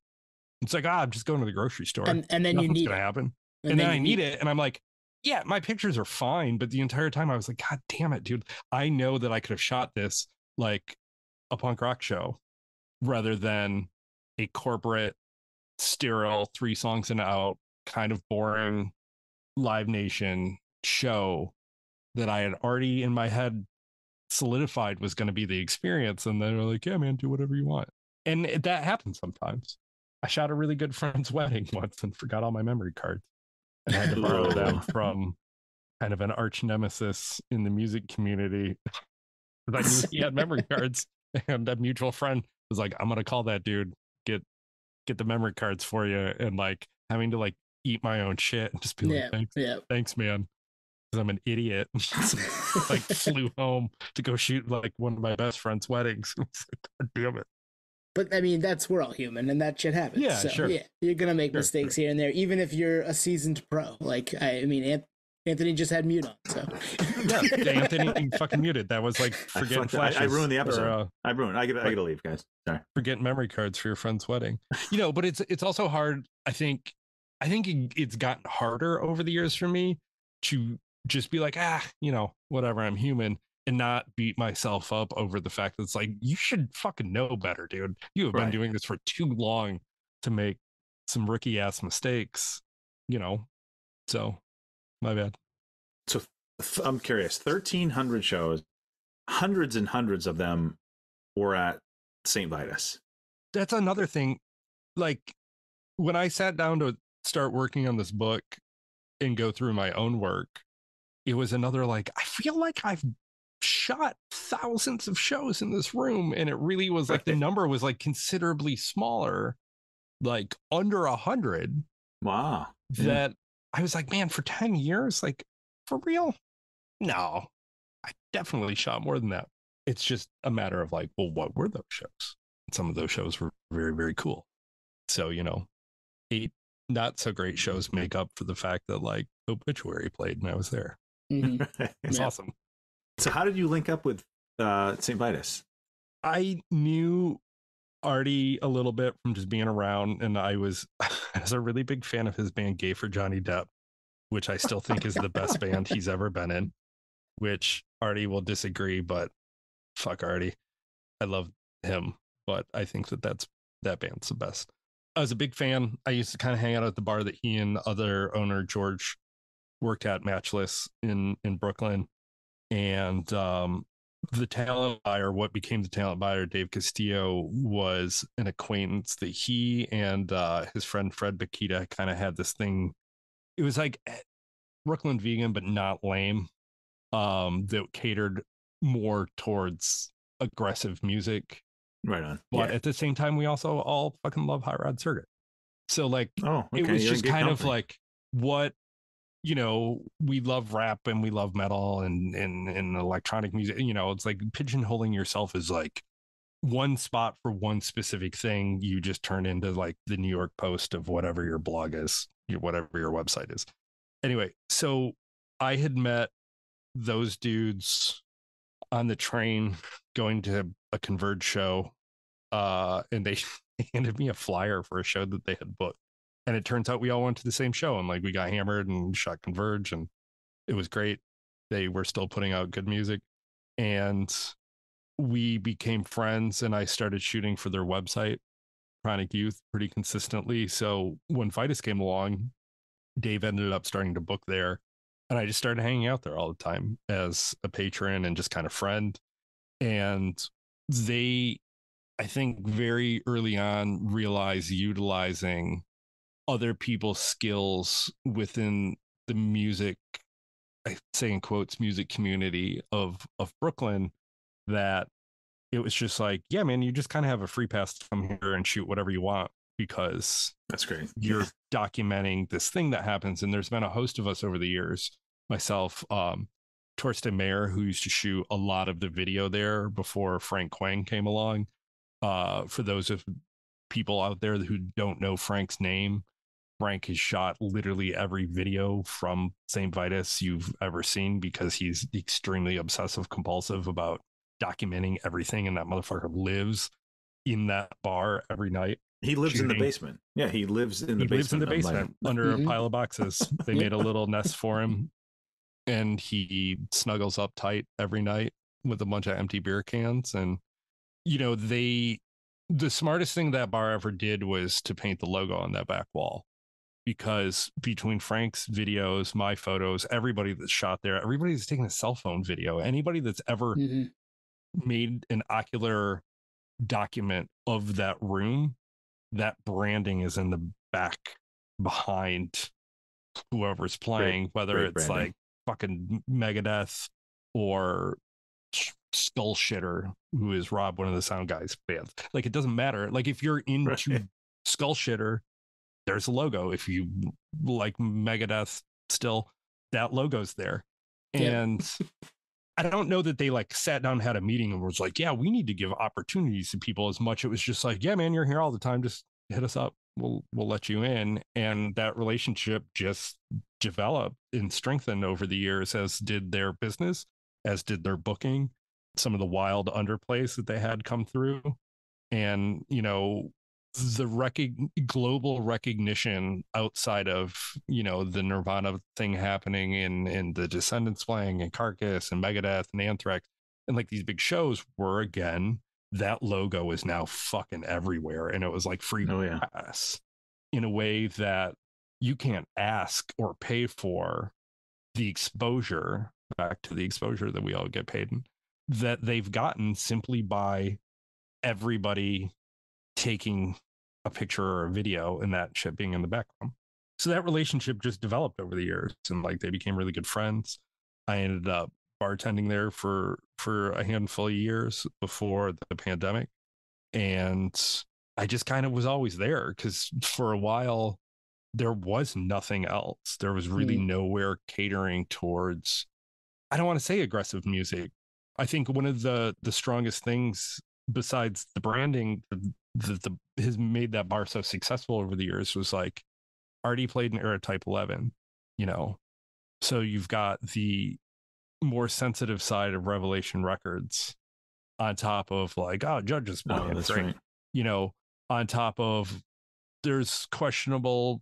It's like, ah, I'm just going to the grocery store. And, and then Nothing's you need gonna it. happen. And, and then, then I need it. it. And I'm like, yeah, my pictures are fine, but the entire time I was like, God damn it, dude. I know that I could have shot this like a punk rock show rather than a corporate, sterile, three songs and out, kind of boring Live Nation show that I had already in my head solidified was going to be the experience. And they were like, yeah, man, do whatever you want. And it, that happens sometimes. I shot a really good friend's wedding once and forgot all my memory cards. And I had to borrow them from kind of an arch nemesis in the music community. I knew he had memory cards, and that mutual friend was like, "I'm gonna call that dude, get get the memory cards for you," and like having to like eat my own shit and just be yeah, like, "Thanks, yeah. thanks, man," because I'm an idiot. Like flew home to go shoot like one of my best friend's weddings. God damn it. But I mean, that's, we're all human and that shit happens. Yeah, so, sure. Yeah, you're going to make sure, mistakes sure. here and there, even if you're a seasoned pro. Like, I, I mean, Ant, Anthony just had mute on. So yeah, Anthony fucking muted. That was like forget I flashes. I, I ruined the episode. Or, uh, I ruined. I get. I get to leave, guys. Sorry. Forget memory cards for your friend's wedding. You know, but it's it's also hard. I think I think it, it's gotten harder over the years for me to just be like, ah, you know, whatever. I'm human, and not beat myself up over the fact that it's like, you should fucking know better, dude. You have right. been doing this for too long to make some rookie ass mistakes, you know. So my bad. So th- I'm curious, thirteen hundred shows, hundreds and hundreds of them were at Saint Vitus. That's another thing. Like when I sat down to start working on this book and go through my own work, it was another, like, I feel like I've shot thousands of shows in this room, and it really was like the number was like considerably smaller, like under a hundred. Wow. That yeah. I was like, man, for ten years, like, for real? No, I definitely shot more than that. It's just a matter of like, well, what were those shows? Some of those shows were very, very cool. So, you know, eight not so great shows make up for the fact that like Obituary played and I was there. Mm-hmm. It's yeah. awesome. So how did you link up with uh, Saint Vitus? I knew Artie a little bit from just being around, and I was, I was a really big fan of his band Gay for Johnny Depp, which I still think is the best band he's ever been in, which Artie will disagree, but fuck Artie. I love him, but I think that that's, that band's the best. I was a big fan. I used to kind of hang out at the bar that he and other owner George worked at, Matchless, in, in Brooklyn. And um, the talent buyer, what became the talent buyer, Dave Castillo, was an acquaintance that he and uh, his friend Fred Bakita kind of had this thing. It was like Brooklyn Vegan, but not lame, um, that catered more towards aggressive music. Right on. But yeah. at the same time, we also all fucking love Hot Rod Circuit. So like, oh, okay. it was You're just kind company. of like what. You know, we love rap and we love metal and, and, and electronic music. You know, it's like pigeonholing yourself as like one spot for one specific thing. You just turn into like the New York Post of whatever your blog is, your, whatever your website is. Anyway, so I had met those dudes on the train going to a Converge show, uh, and they handed me a flyer for a show that they had booked. And it turns out we all went to the same show, and like we got hammered and shot Converge, and it was great. They were still putting out good music, and we became friends, and I started shooting for their website, Chronic Youth, pretty consistently. So when Vitus came along, Dave ended up starting to book there, and I just started hanging out there all the time as a patron and just kind of friend. And they, I think, very early on realized utilizing other people's skills within the music, I say in quotes, music community of of Brooklyn, that it was just like, yeah, man, you just kind of have a free pass to come here and shoot whatever you want, because that's great. You're documenting this thing that happens. And there's been a host of us over the years, myself, um, Torsten Mayer, who used to shoot a lot of the video there before Frank Quang came along. Uh, for those of people out there who don't know Frank's name, Frank has shot literally every video from Saint Vitus you've ever seen, because he's extremely obsessive compulsive about documenting everything, and that motherfucker lives in that bar every night. He lives shooting. in the basement. Yeah, he lives in the he basement. He lives in the basement under mm-hmm. a pile of boxes. They made a little nest for him, and he snuggles up tight every night with a bunch of empty beer cans. And, you know, they... the smartest thing that bar ever did was to paint the logo on that back wall, because between Frank's videos, my photos, everybody that's shot there, everybody that's taken a cell phone video, anybody that's ever mm-hmm. made an ocular document of that room, that branding is in the back behind whoever's playing, great, whether great it's branding. Like fucking Megadeth or Skull Shitter, who is Rob, one of the sound guys' bands. Like, it doesn't matter. Like, if you're into right. Skull Shitter, there's a logo. If you like Megadeth, still, that logo's there. And yeah. I don't know that they like sat down and had a meeting and was like, yeah, we need to give opportunities to people as much. It was just like, yeah, man, you're here all the time. Just hit us up. We'll, we'll let you in. And that relationship just developed and strengthened over the years, as did their business, as did their booking, some of the wild underplays that they had come through. And, you know, the rec- global recognition outside of, you know, the Nirvana thing happening and, and the Descendants playing and Carcass and Megadeth and Anthrax and like these big shows were, again, that logo is now fucking everywhere. And it was like free oh, yeah. pass in a way that you can't ask or pay for the exposure, back to the exposure that we all get paid in, that they've gotten simply by everybody taking a picture or a video and that shit being in the background. So that relationship just developed over the years, and like they became really good friends. I ended up bartending there for for a handful of years before the pandemic, and I just kind of was always there because for a while there was nothing else. There was really mm. nowhere catering towards, I don't want to say aggressive music. I think one of the the strongest things besides the branding that the, the has made that bar so successful over the years was like already played in era type eleven, you know, so you've got the more sensitive side of Revelation Records on top of like, oh, Judge's playing, oh, that's right. You know, on top of there's questionable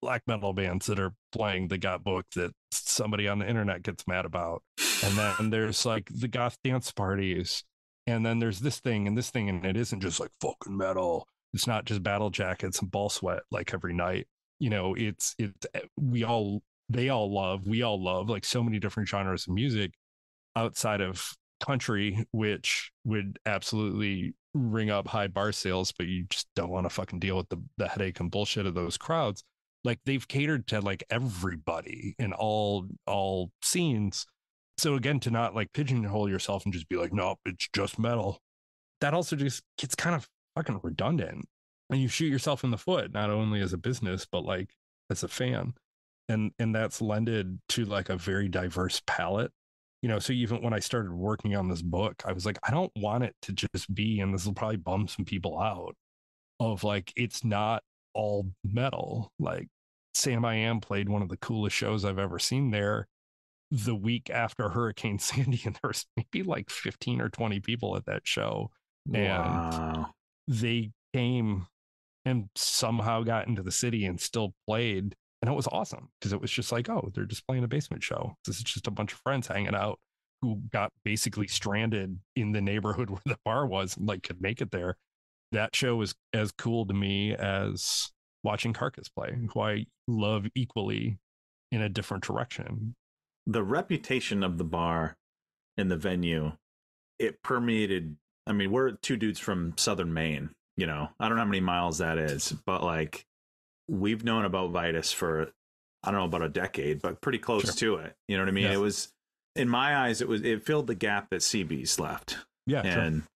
black metal bands that are playing the got booked that somebody on the internet gets mad about. And then there's like the goth dance parties. And then there's this thing and this thing. And it isn't just like fucking metal. It's not just battle jackets and ball sweat like every night. You know, it's, it's, we all, they all love, we all love like so many different genres of music outside of country, which would absolutely ring up high bar sales, but you just don't want to fucking deal with the, the headache and bullshit of those crowds. Like they've catered to like everybody in all, all scenes. So again, to not like pigeonhole yourself and just be like, no, it's just metal. That also just gets kind of fucking redundant, and you shoot yourself in the foot, not only as a business, but like as a fan. And, and that's lended to like a very diverse palette, you know? So even when I started working on this book, I was like, I don't want it to just be, and this will probably bum some people out of like, it's not all metal. Like Sam I Am played one of the coolest shows I've ever seen there the week after Hurricane Sandy, and there was maybe like fifteen or twenty people at that show. Wow. And they came and somehow got into the city and still played. And it was awesome because it was just like, oh, they're just playing a basement show. This is just a bunch of friends hanging out who got basically stranded in the neighborhood where the bar was and like could make it there. That show was as cool to me as watching Carcass play, who I love equally in a different direction. The reputation of the bar and the venue, it permeated. I mean, we're two dudes from Southern Maine, you know, I don't know how many miles that is, but like we've known about Vitus for, I don't know, about a decade, but pretty close sure. to it. You know what I mean? Yes. It was, in my eyes, it was, it filled the gap that C B's left. Yeah. And sure.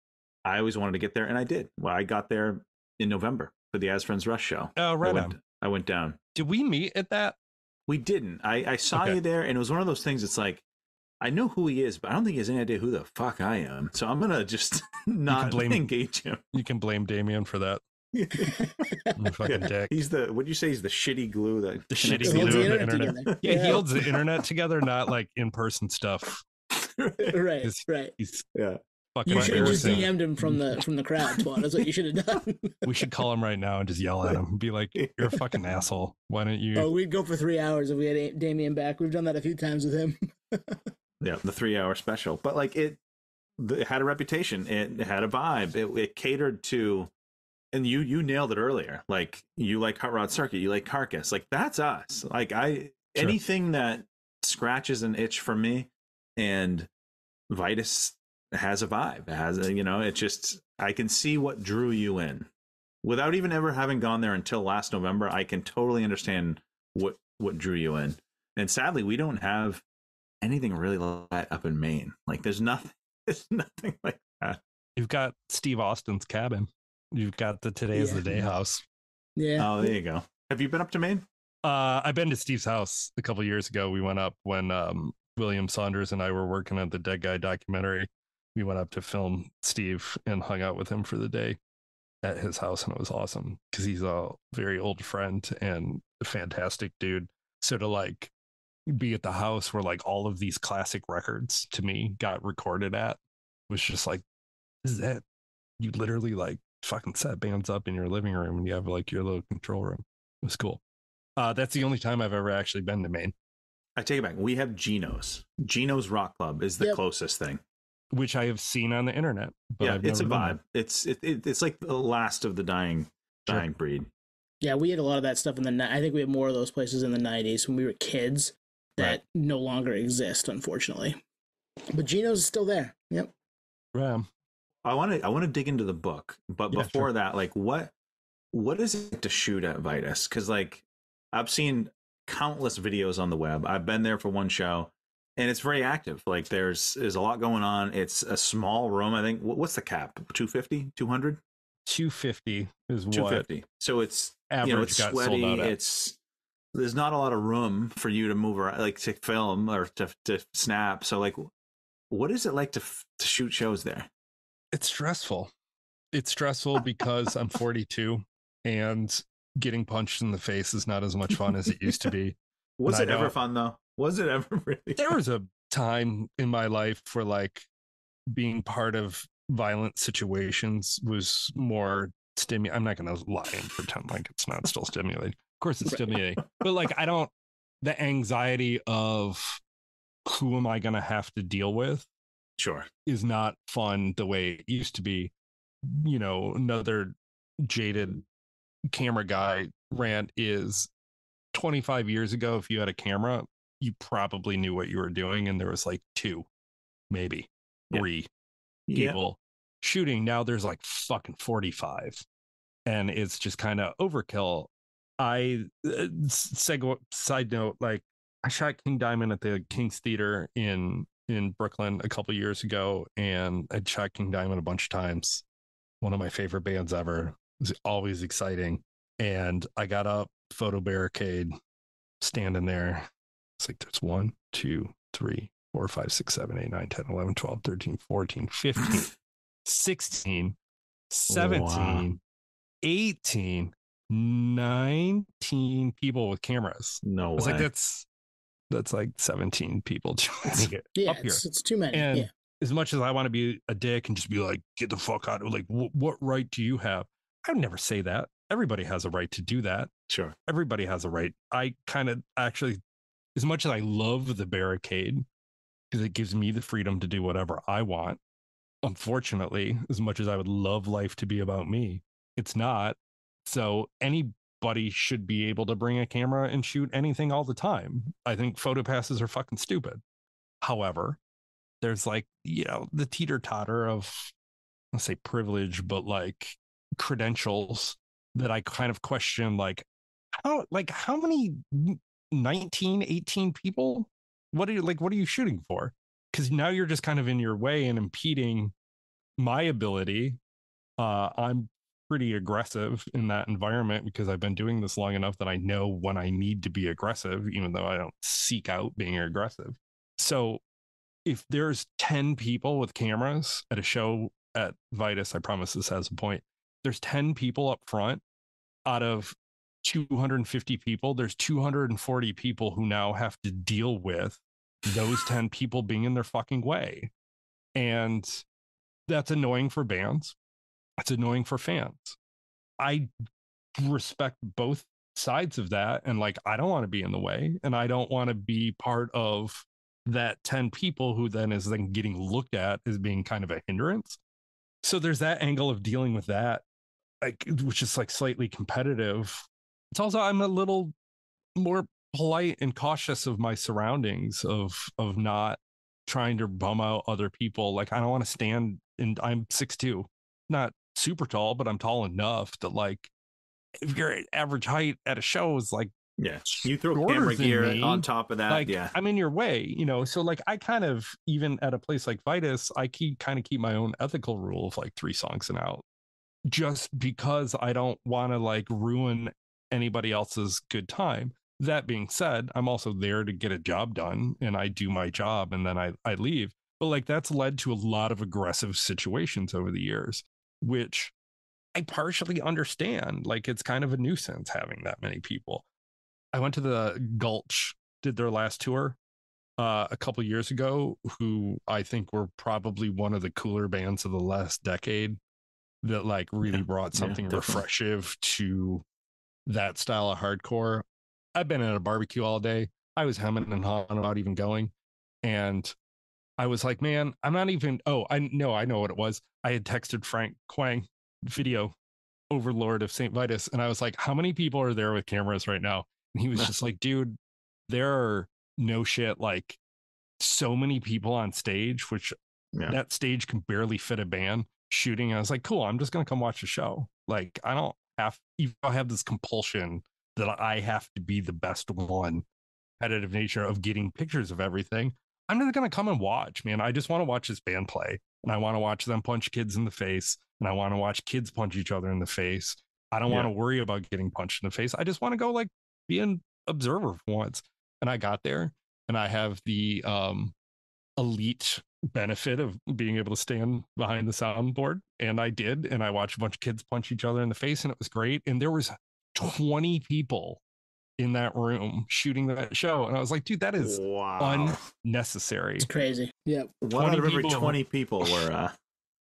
I always wanted to get there. And I did. Well, I got there in November for the As Friends Rust show. Oh, right. I went, on. I went down. Did we meet at that? We didn't. I, I saw okay. you there, and it was one of those things. It's like, I know who he is, but I don't think he has any idea who the fuck I am. So I'm going to just not blame, engage him. You can blame Damien for that. fucking yeah. dick. He's the, what'd you say? He's the shitty glue. That the shitty glue of the internet. internet. Yeah, yeah, he holds the internet together, not like in-person stuff. right, he's, right. He's yeah. fucking you should have just D M'd him from the, from the crowd. That's what you should have done. We should call him right now and just yell at him and be like, you're a fucking asshole. Why don't you? Oh, we'd go for three hours if we had Damien back. We've done that a few times with him. yeah, the three-hour special. But like it, it had a reputation. It had a vibe. It, it catered to... And you you nailed it earlier. Like you like Hot Rod Circuit, you like Carcass. Like that's us. Like I sure. anything that scratches an itch for me, and Vitus has a vibe. It has a, you know, it just I can see what drew you in. Without even ever having gone there until last November, I can totally understand what what drew you in. And sadly, we don't have anything really like that up in Maine. Like there's nothing there's nothing like that. You've got Steve Austin's Cabin. You've got the Today is yeah. the Day house. Yeah. Oh, there you go. Have you been up to Maine? Uh, I've been to Steve's house a couple years ago. We went up when um, William Saunders and I were working on the Dead Guy documentary. We went up to film Steve and hung out with him for the day. at his house, and it was awesome because he's a very old friend and a fantastic dude. So to like be at the house where like all of these classic records to me got recorded at was just like, is that you literally like fucking set bands up in your living room and you have like your little control room. It was cool. Uh, that's the only time I've ever actually been to Maine. I take it back. We have Geno's. Geno's Rock Club is the yep. closest thing. Which I have seen on the internet. But yeah, I've it's a vibe. It's it, it, it's like the last of the dying dying sure. breed. Yeah, we had a lot of that stuff in the... I think we had more of those places in the nineties when we were kids that right. no longer exist, unfortunately. But Geno's is still there. Yep. Right. I want to I want to dig into the book, but yeah, before sure. that, like, what what is it to shoot at Vitus? Because, like, I've seen countless videos on the web. I've been there for one show, and it's very active. Like, there's is a lot going on. It's a small room, I think. What's the cap? two fifty? two hundred? two fifty is what? two fifty. So it's average. You know, it's got sweaty. Sold out at. It's there's not a lot of room for you to move around, like to film or to to snap. So, like, what is it like to to shoot shows there? It's stressful. It's stressful because I'm forty-two and getting punched in the face is not as much fun as it used to be. Was it ever fun though? Was it ever really? There was a time in my life where like being part of violent situations was more stimulating. I'm not going to lie and pretend like it's not still stimulating. Of course it's stimulating, but like, I don't, the anxiety of who am I going to have to deal with? Sure. Is not fun the way it used to be. You know, another jaded camera guy rant is twenty-five years ago, if you had a camera, you probably knew what you were doing. And there was like two, maybe yeah. three people yeah. shooting. Now there's like fucking forty-five. And it's just kind of overkill. I, uh, seg- side note, like I shot King Diamond at the King's Theater in in Brooklyn a couple years ago, and I shot King Diamond a bunch of times. One of my favorite bands ever. It was always exciting. And I got up, photo barricade, standing there. It's like, there's one, two, three, four, five, six, seven, eight, nine, ten, eleven, twelve, thirteen, fourteen, fifteen, sixteen, seventeen, wow. eighteen, nineteen people with cameras. No way. I was like, that's That's like seventeen people doing it yeah, up here. It's, it's too many. And yeah. as much as I want to be a dick and just be like, get the fuck out of it, like, wh- what right do you have? I would never say that. Everybody has a right to do that. Sure. Everybody has a right. I kind of actually, as much as I love the barricade, because it gives me the freedom to do whatever I want. Unfortunately, as much as I would love life to be about me, it's not. So any Buddy should be able to bring a camera and shoot anything all the time. I think photo passes are fucking stupid. However, there's like, you know, the teeter totter of, I'll say privilege, but like credentials that I kind of question, like, how, like how many nineteen, eighteen people? What are you like, what are you shooting for? Because now you're just kind of in your way and impeding my ability. Uh, I'm pretty aggressive in that environment because I've been doing this long enough that I know when I need to be aggressive, even though I don't seek out being aggressive. So if there's ten people with cameras at a show at Vitus, I promise this has a point. There's ten people up front out of two hundred fifty people. There's two hundred forty people who now have to deal with those ten people being in their fucking way. And that's annoying for bands. It's annoying for fans. I respect both sides of that. And like, I don't want to be in the way, and I don't want to be part of that ten people who then is then getting looked at as being kind of a hindrance. So there's that angle of dealing with that, like, which is like slightly competitive. It's also, I'm a little more polite and cautious of my surroundings of, of not trying to bum out other people. Like, I don't want to stand and I'm six two. Not super tall, but I'm tall enough that like if you're at average height at a show is like, yeah, you throw camera gear me, on top of that. Like, yeah, I'm in your way, you know? So like, I kind of, even at a place like Vitus, I keep kind of keep my own ethical rule of like three songs and out, just because I don't want to like ruin anybody else's good time. That being said, I'm also there to get a job done, and I do my job and then I, I leave. But like, that's led to a lot of aggressive situations over the years, which I partially understand. Like, it's kind of a nuisance having that many people. I went to the Gulch, did their last tour uh, a couple years ago, who I think were probably one of the cooler bands of the last decade that like really yeah, brought something yeah, refreshing to that style of hardcore. I've been at a barbecue all day. I was hemming and hawing about even going. And I was like, man, I'm not even, oh, I know, I know what it was. I had texted Frank Quang, video overlord of Saint Vitus. And I was like, how many people are there with cameras right now? And he was just like, dude, there are no shit, like so many people on stage, which yeah. that stage can barely fit a band shooting. And I was like, cool, I'm just going to come watch the show. Like, I don't have, even I have this compulsion that I have to be the best one, competitive nature of getting pictures of everything. I'm just going to come and watch, man. I just want to watch this band play, and I want to watch them punch kids in the face, and I want to watch kids punch each other in the face. I don't yeah. want to worry about getting punched in the face. I just want to go like be an observer for once. And I got there, and I have the um, elite benefit of being able to stand behind the soundboard. And I did. And I watched a bunch of kids punch each other in the face, and it was great. And there was twenty people in that room shooting that show. And I was like, dude, that is wow. unnecessary. It's crazy. Yeah. One out of every twenty people were. Uh...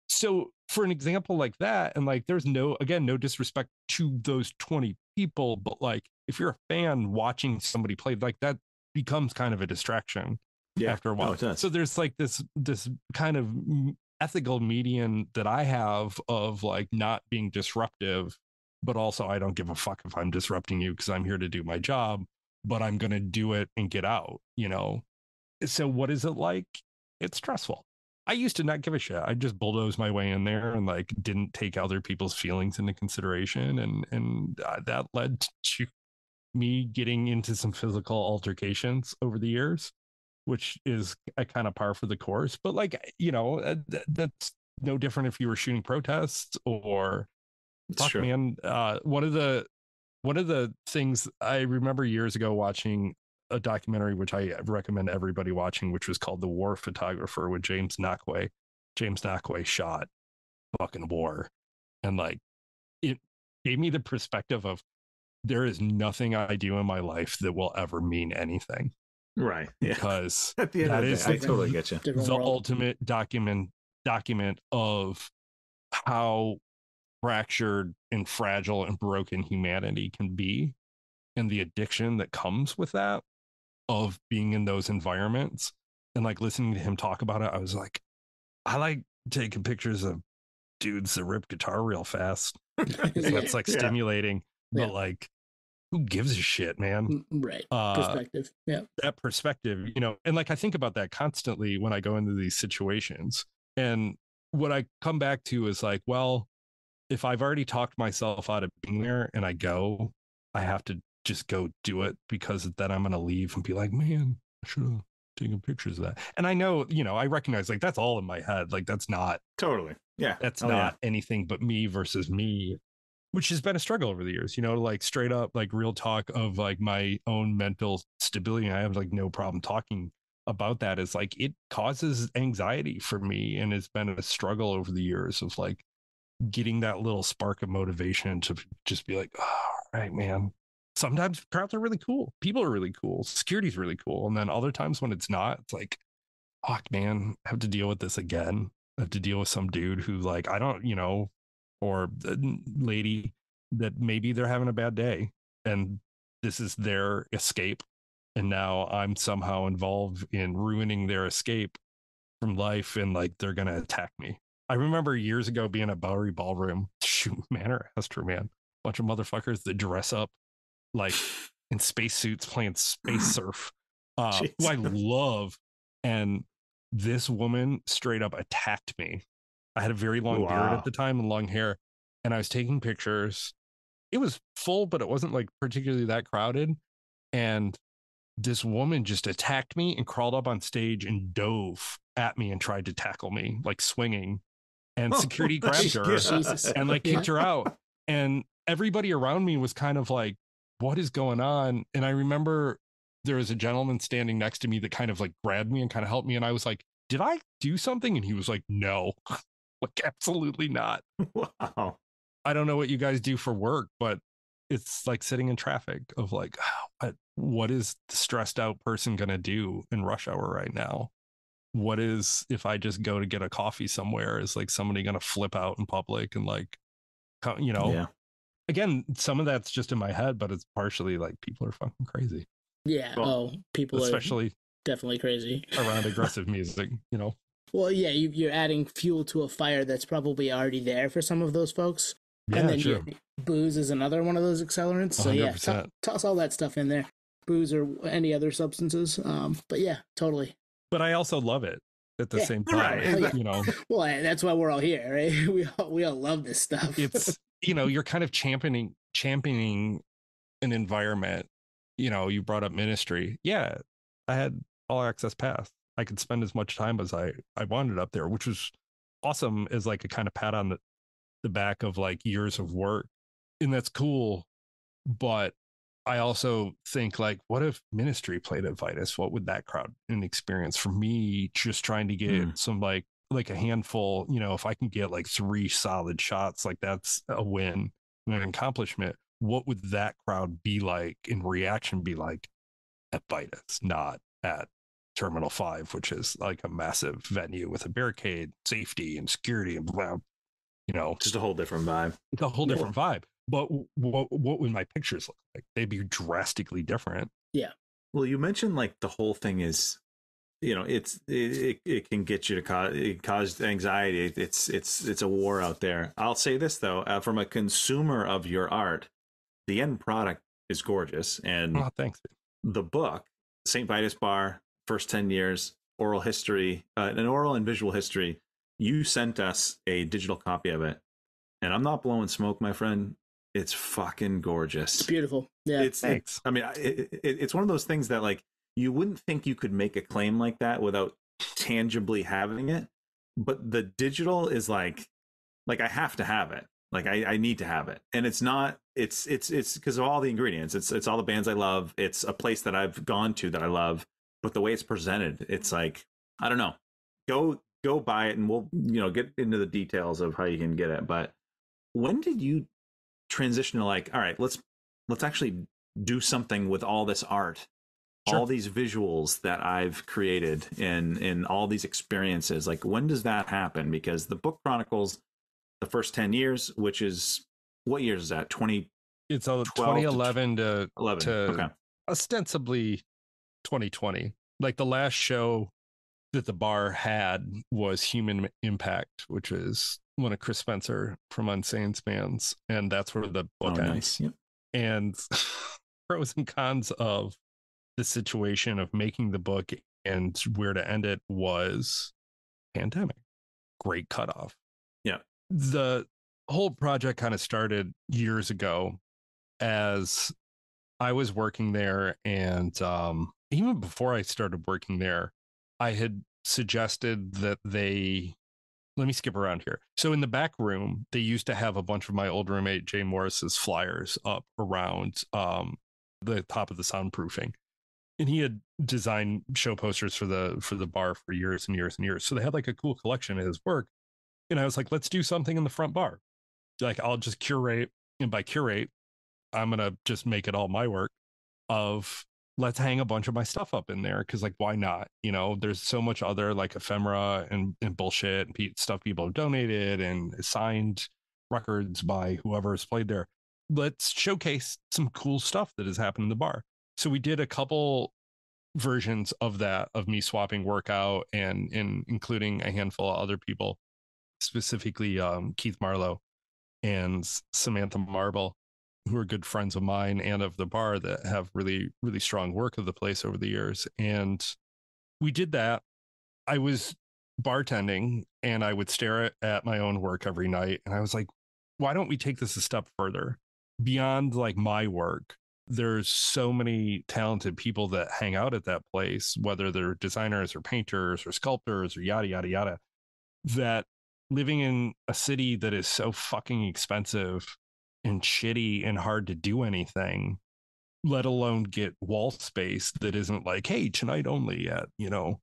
So for an example like that, and like, there's no, again, no disrespect to those twenty people, but like, if you're a fan watching somebody play, like that becomes kind of a distraction yeah. after a while. Oh, so there's like this, this kind of ethical median that I have of like not being disruptive, but also I don't give a fuck if I'm disrupting you because I'm here to do my job, but I'm going to do it and get out, you know? So what is it like? It's stressful. I used to not give a shit. I just bulldozed my way in there and like didn't take other people's feelings into consideration. And, and uh, that led to me getting into some physical altercations over the years, which is a kind of par for the course. But like, you know, th- that's no different if you were shooting protests or... Fuck, man. Uh, one of the one of the things I remember years ago watching a documentary, which I recommend everybody watching, which was called The War Photographer with James Knockway. James Knockway shot fucking war. And like, it gave me the perspective of there is nothing I do in my life that will ever mean anything. Right. Yeah. Because at the end that of the is day, the, I totally get you. The world. ultimate document document of how fractured and fragile and broken humanity can be, and the addiction that comes with that of being in those environments. And like listening to him talk about it, I was like, I like taking pictures of dudes that rip guitar real fast. That's like yeah. stimulating, yeah. but like, who gives a shit, man? Right. Uh, perspective. Yeah. That perspective, you know, and like I think about that constantly when I go into these situations. And what I come back to is like, well, if I've already talked myself out of being there and I go, I have to just go do it, because then I'm going to leave and be like, man, I should have taken pictures of that. And I know, you know, I recognize like that's all in my head. Like that's not totally. Yeah. That's oh, not yeah. anything but me versus me, which has been a struggle over the years, you know, like straight up, like real talk of like my own mental stability. I have like no problem talking about that. Is like, it causes anxiety for me. And it's been a struggle over the years of like, getting that little spark of motivation to just be like, oh, all right, man. Sometimes crowds are really cool. People are really cool. Security's really cool. And then other times when it's not, it's like, fuck, man, I have to deal with this again. I have to deal with some dude who like, I don't, you know, or a lady that maybe they're having a bad day and this is their escape. And now I'm somehow involved in ruining their escape from life. And like, they're going to attack me. I remember years ago being at Bowery Ballroom, shoot, Manor Hester, man, bunch of motherfuckers that dress up like in spacesuits playing space surf, uh, who I love. And this woman straight up attacked me. I had a very long wow. beard at the time and long hair, and I was taking pictures. It was full, but it wasn't like particularly that crowded. And this woman just attacked me and crawled up on stage and dove at me and tried to tackle me, like swinging. And security oh, grabbed her Jesus. and like kicked her out. And everybody around me was kind of like, what is going on? And I remember there was a gentleman standing next to me that kind of like grabbed me and kind of helped me. And I was like, did I do something? And he was like, no, like absolutely not. Wow. I don't know what you guys do for work, but it's like sitting in traffic of like, what, what is the stressed out person going to do in rush hour right now? What is, if I just go to get a coffee somewhere, is like somebody going to flip out in public and like, you know, yeah. Again, some of that's just in my head, but it's partially like people are fucking crazy. Yeah. Well, oh, people especially are definitely crazy around aggressive music, you know? Well, yeah, you, you're adding fuel to a fire that's probably already there for some of those folks. Yeah, and then you, booze is another one of those accelerants. So, one hundred percent. Yeah, t- toss all that stuff in there. Booze or any other substances. Um, but yeah, totally. But I also love it at the yeah, same time, right. You know. Well, that's why we're all here, right? We all, we all love this stuff. It's, you know, you're kind of championing championing an environment. You know, you brought up Ministry. Yeah, I had all access pass. I could spend as much time as I, I wanted up there, which was awesome as like a kind of pat on the, the back of like years of work. And that's cool. But I also think like, what if Ministry played at Vitus? What would that crowd and experience for me? Just trying to get mm. some like, like a handful, you know, if I can get like three solid shots, like that's a win and an accomplishment. What would that crowd be like and reaction be like at Vitus, not at Terminal five, which is like a massive venue with a barricade, safety and security and blah, you know, just a whole different vibe. It's a whole different yeah. vibe. But what what would my pictures look like? They'd be drastically different. Yeah. Well, you mentioned like the whole thing is, you know, it's it it, it can get you to cause it cause anxiety. It's it's it's a war out there. I'll say this though, uh, from a consumer of your art, the end product is gorgeous. And oh, thanks. The book, Saint Vitus Bar. First ten years, oral history, uh, an oral and visual history. You sent us a digital copy of it, and I'm not blowing smoke, my friend. It's fucking gorgeous. It's beautiful. Yeah. It's, Thanks. It's, I mean, it, it, it's one of those things that like you wouldn't think you could make a claim like that without tangibly having it, but the digital is like, like I have to have it. Like I, I need to have it, and it's not. It's it's it's because of all the ingredients. It's it's all the bands I love. It's a place that I've gone to that I love. But the way it's presented, it's like, I don't know, go go buy it and we'll, you know, get into the details of how you can get it. But when did you transition to like, all right, let's let's actually do something with all this art, sure. all these visuals that I've created and in all these experiences? Like, when does that happen? Because the book chronicles the first ten years, which is what year is that? twenty It's all twenty eleven to, to, eleven. To okay. ostensibly twenty twenty. Like the last show that the bar had was Human Impact, which is one of Chris Spencer from Unsane's bands, and that's where the book oh, ends. Nice. Yep. And pros and cons of the situation of making the book and where to end it was pandemic. Great cutoff. Yeah. The whole project kind of started years ago as I was working there, and um even before I started working there, I had suggested that they, let me skip around here. So in the back room, they used to have a bunch of my old roommate, Jay Morris's flyers up around um, the top of the soundproofing. And he had designed show posters for the, for the bar for years and years and years. So they had like a cool collection of his work. And I was like, let's do something in the front bar. Like, I'll just curate. And by curate, I'm going to just make it all my work of, let's hang a bunch of my stuff up in there because, like, why not? You know, there's so much other like ephemera and, and bullshit and pe- stuff people have donated and signed records by whoever has played there. Let's showcase some cool stuff that has happened in the bar. So we did a couple versions of that, of me swapping work out and, and including a handful of other people, specifically um, Keith Marlowe and Samantha Marble, who are good friends of mine and of the bar that have really, really strong work of the place over the years. And we did that. I was bartending and I would stare at my own work every night. And I was like, why don't we take this a step further beyond like my work? There's so many talented people that hang out at that place, whether they're designers or painters or sculptors or yada, yada, yada, that living in a city that is so fucking expensive and shitty and hard to do anything, let alone get wall space that isn't like, hey, tonight only at, you know,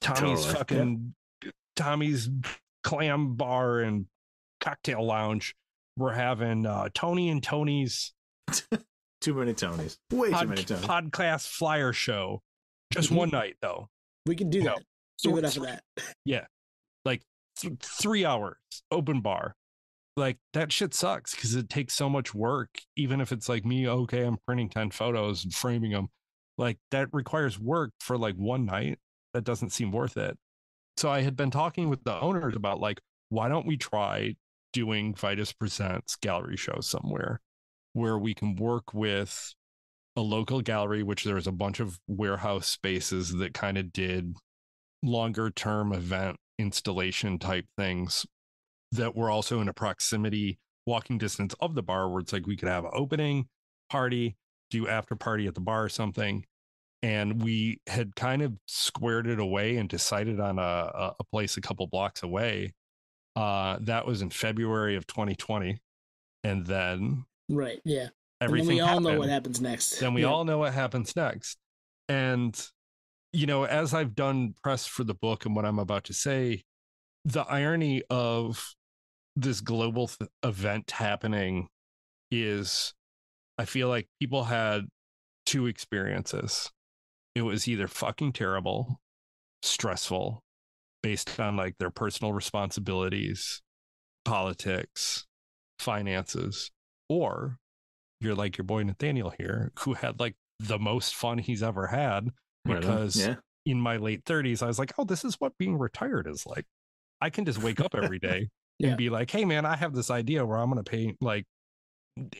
Tommy's totally. fucking yeah. Tommy's Clam Bar and Cocktail Lounge We're having uh, Tony and Tony's too many Tonys. Way pod- too many Tonys. Podcast flyer show. Just mm-hmm. one night though. We can do you that. Know. Do so, it after that. Yeah. Like th- three hours open bar. Like that shit sucks because it takes so much work. Even if it's like me, okay, I'm printing ten photos and framing them. Like that requires work for like one night. That doesn't seem worth it. So I had been talking with the owners about like, why don't we try doing Vitus Presents gallery show somewhere where we can work with a local gallery, which there's a bunch of warehouse spaces that kind of did longer term event installation type things that were also in a proximity walking distance of the bar where it's like we could have an opening party, do after party at the bar or something. And we had kind of squared it away and decided on a, a place a couple blocks away. Uh, that was in February of twenty twenty. And then right. Yeah. Everything and then we all happened. know what happens next. Then we yeah. all know what happens next. And, you know, as I've done press for the book and what I'm about to say, the irony of this global th- event happening is I feel like people had two experiences. It was either fucking terrible, stressful, based on like their personal responsibilities, politics, finances, or you're like your boy Nathaniel here, who had like the most fun he's ever had because really? yeah. in my late thirties, I was like, oh, this is what being retired is like. I can just wake up every day yeah. and be like, hey, man, I have this idea where I'm going to paint like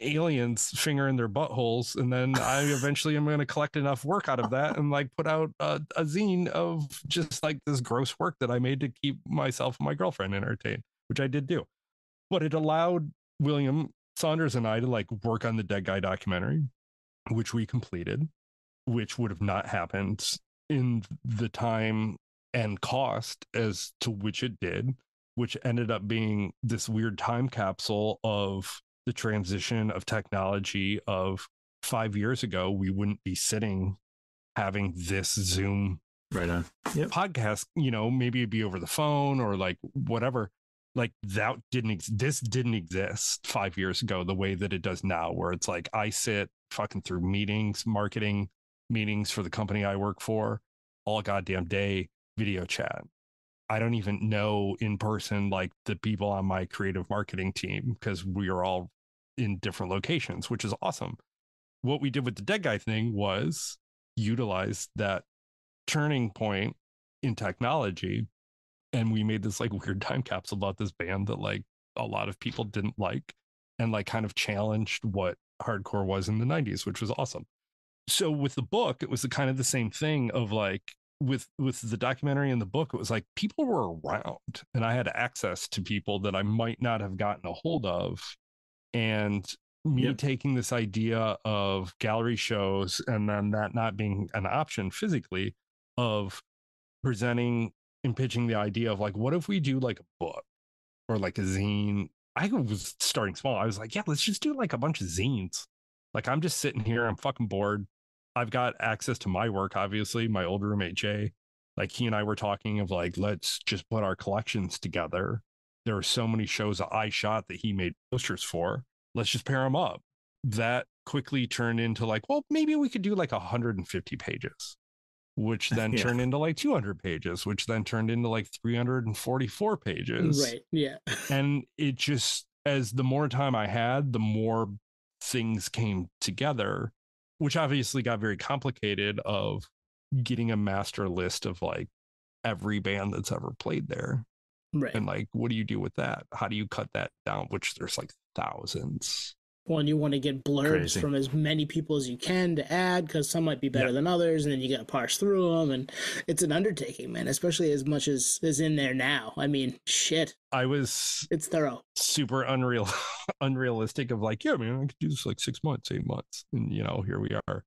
aliens finger in their buttholes. And then I eventually am going to collect enough work out of that and like put out a, a zine of just like this gross work that I made to keep myself and my girlfriend entertained, which I did do. But it allowed William Saunders and I to like work on the Dead Guy documentary, which we completed, which would have not happened in the time and cost as to which it did, which ended up being this weird time capsule of the transition of technology of five years ago. We wouldn't be sitting having this Zoom right on yep. podcast, you know, maybe it'd be over the phone or like whatever. Like that didn't ex- this didn't exist five years ago the way that it does now, where it's like I sit fucking through meetings, marketing meetings for the company I work for all goddamn day, video chat. I don't even know in person like the people on my creative marketing team because we are all in different locations, which is awesome. What we did with the Dead Guy thing was utilize that turning point in technology. And we made this like weird time capsule about this band that like a lot of people didn't like and like kind of challenged what hardcore was in the nineties, which was awesome. So with the book, it was the kind of the same thing of like with with the documentary and the book, it was like people were around and I had access to people that I might not have gotten a hold of. And me yep. taking this idea of gallery shows and then that not being an option physically of presenting and pitching the idea of like, what if we do like a book or like a zine? I was starting small. I was like, yeah, let's just do like a bunch of zines. Like I'm just sitting here. I'm fucking bored. I've got access to my work. Obviously my older roommate, Jay, like he and I were talking of like, let's just put our collections together. There are so many shows that I shot that he made posters for. Let's just pair them up. That quickly turned into like, well, maybe we could do like one hundred fifty pages. Which then yeah. turned into like two hundred pages, which then turned into like three hundred forty-four pages. Right. Yeah. And it just, as the more time I had, the more things came together, which obviously got very complicated of getting a master list of like every band that's ever played there. Right. And like, what do you do with that? How do you cut that down? Which there's like thousands. Well, and you want to get blurbs Crazy. from as many people as you can to add, because some might be better yep. than others, and then you got to parse through them, and it's an undertaking, man, especially as much as is in there now. I mean, shit. I was... It's thorough. Super unreal, unrealistic of like, yeah, man, I could do this like six months, eight months, and, you know, here we are,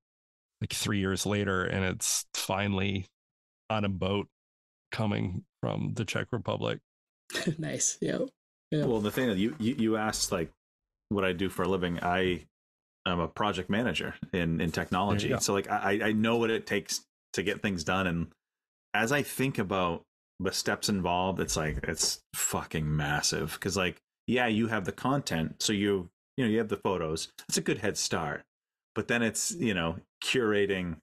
like three years later, and it's finally on a boat coming from the Czech Republic. Nice, yeah. yeah. Well, Nathaniel, you, you, you asked, like, what I do for a living. I am a project manager in, in technology. So like, I, I know what it takes to get things done. And as I think about the steps involved, it's like, it's fucking massive. Cause like yeah, you have the content. So you, you know, you have the photos. That's a good head start. But then it's, you know, curating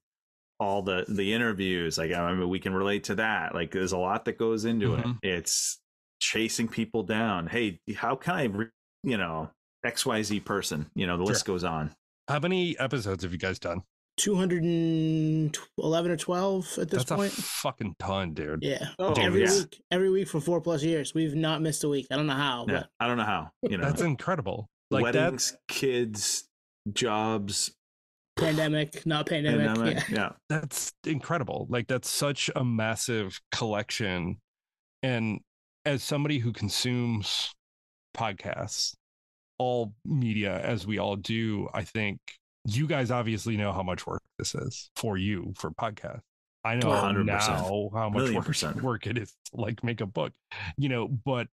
all the, the interviews. Like, I mean, we can relate to that. Like, there's a lot that goes into mm-hmm. it. It's chasing people down. Hey, how can I, re- you know, X Y Z person, you know, the list sure. goes on. How many episodes have you guys done? two eleven or twelve at this That's point. That's a fucking ton, dude. Yeah. Oh, every yeah. week, every week for four plus years. We've not missed a week. I don't know how. Yeah, but. I don't know how. You know, that's incredible. Like weddings, that's... kids, jobs. Pandemic, not pandemic. pandemic yeah. yeah. That's incredible. Like, that's such a massive collection. And as somebody who consumes podcasts, all media, as we all do, I think you guys obviously know how much work this is for you, for podcasts. I know one hundred percent now how much work, work it is to, like, make a book, you know, but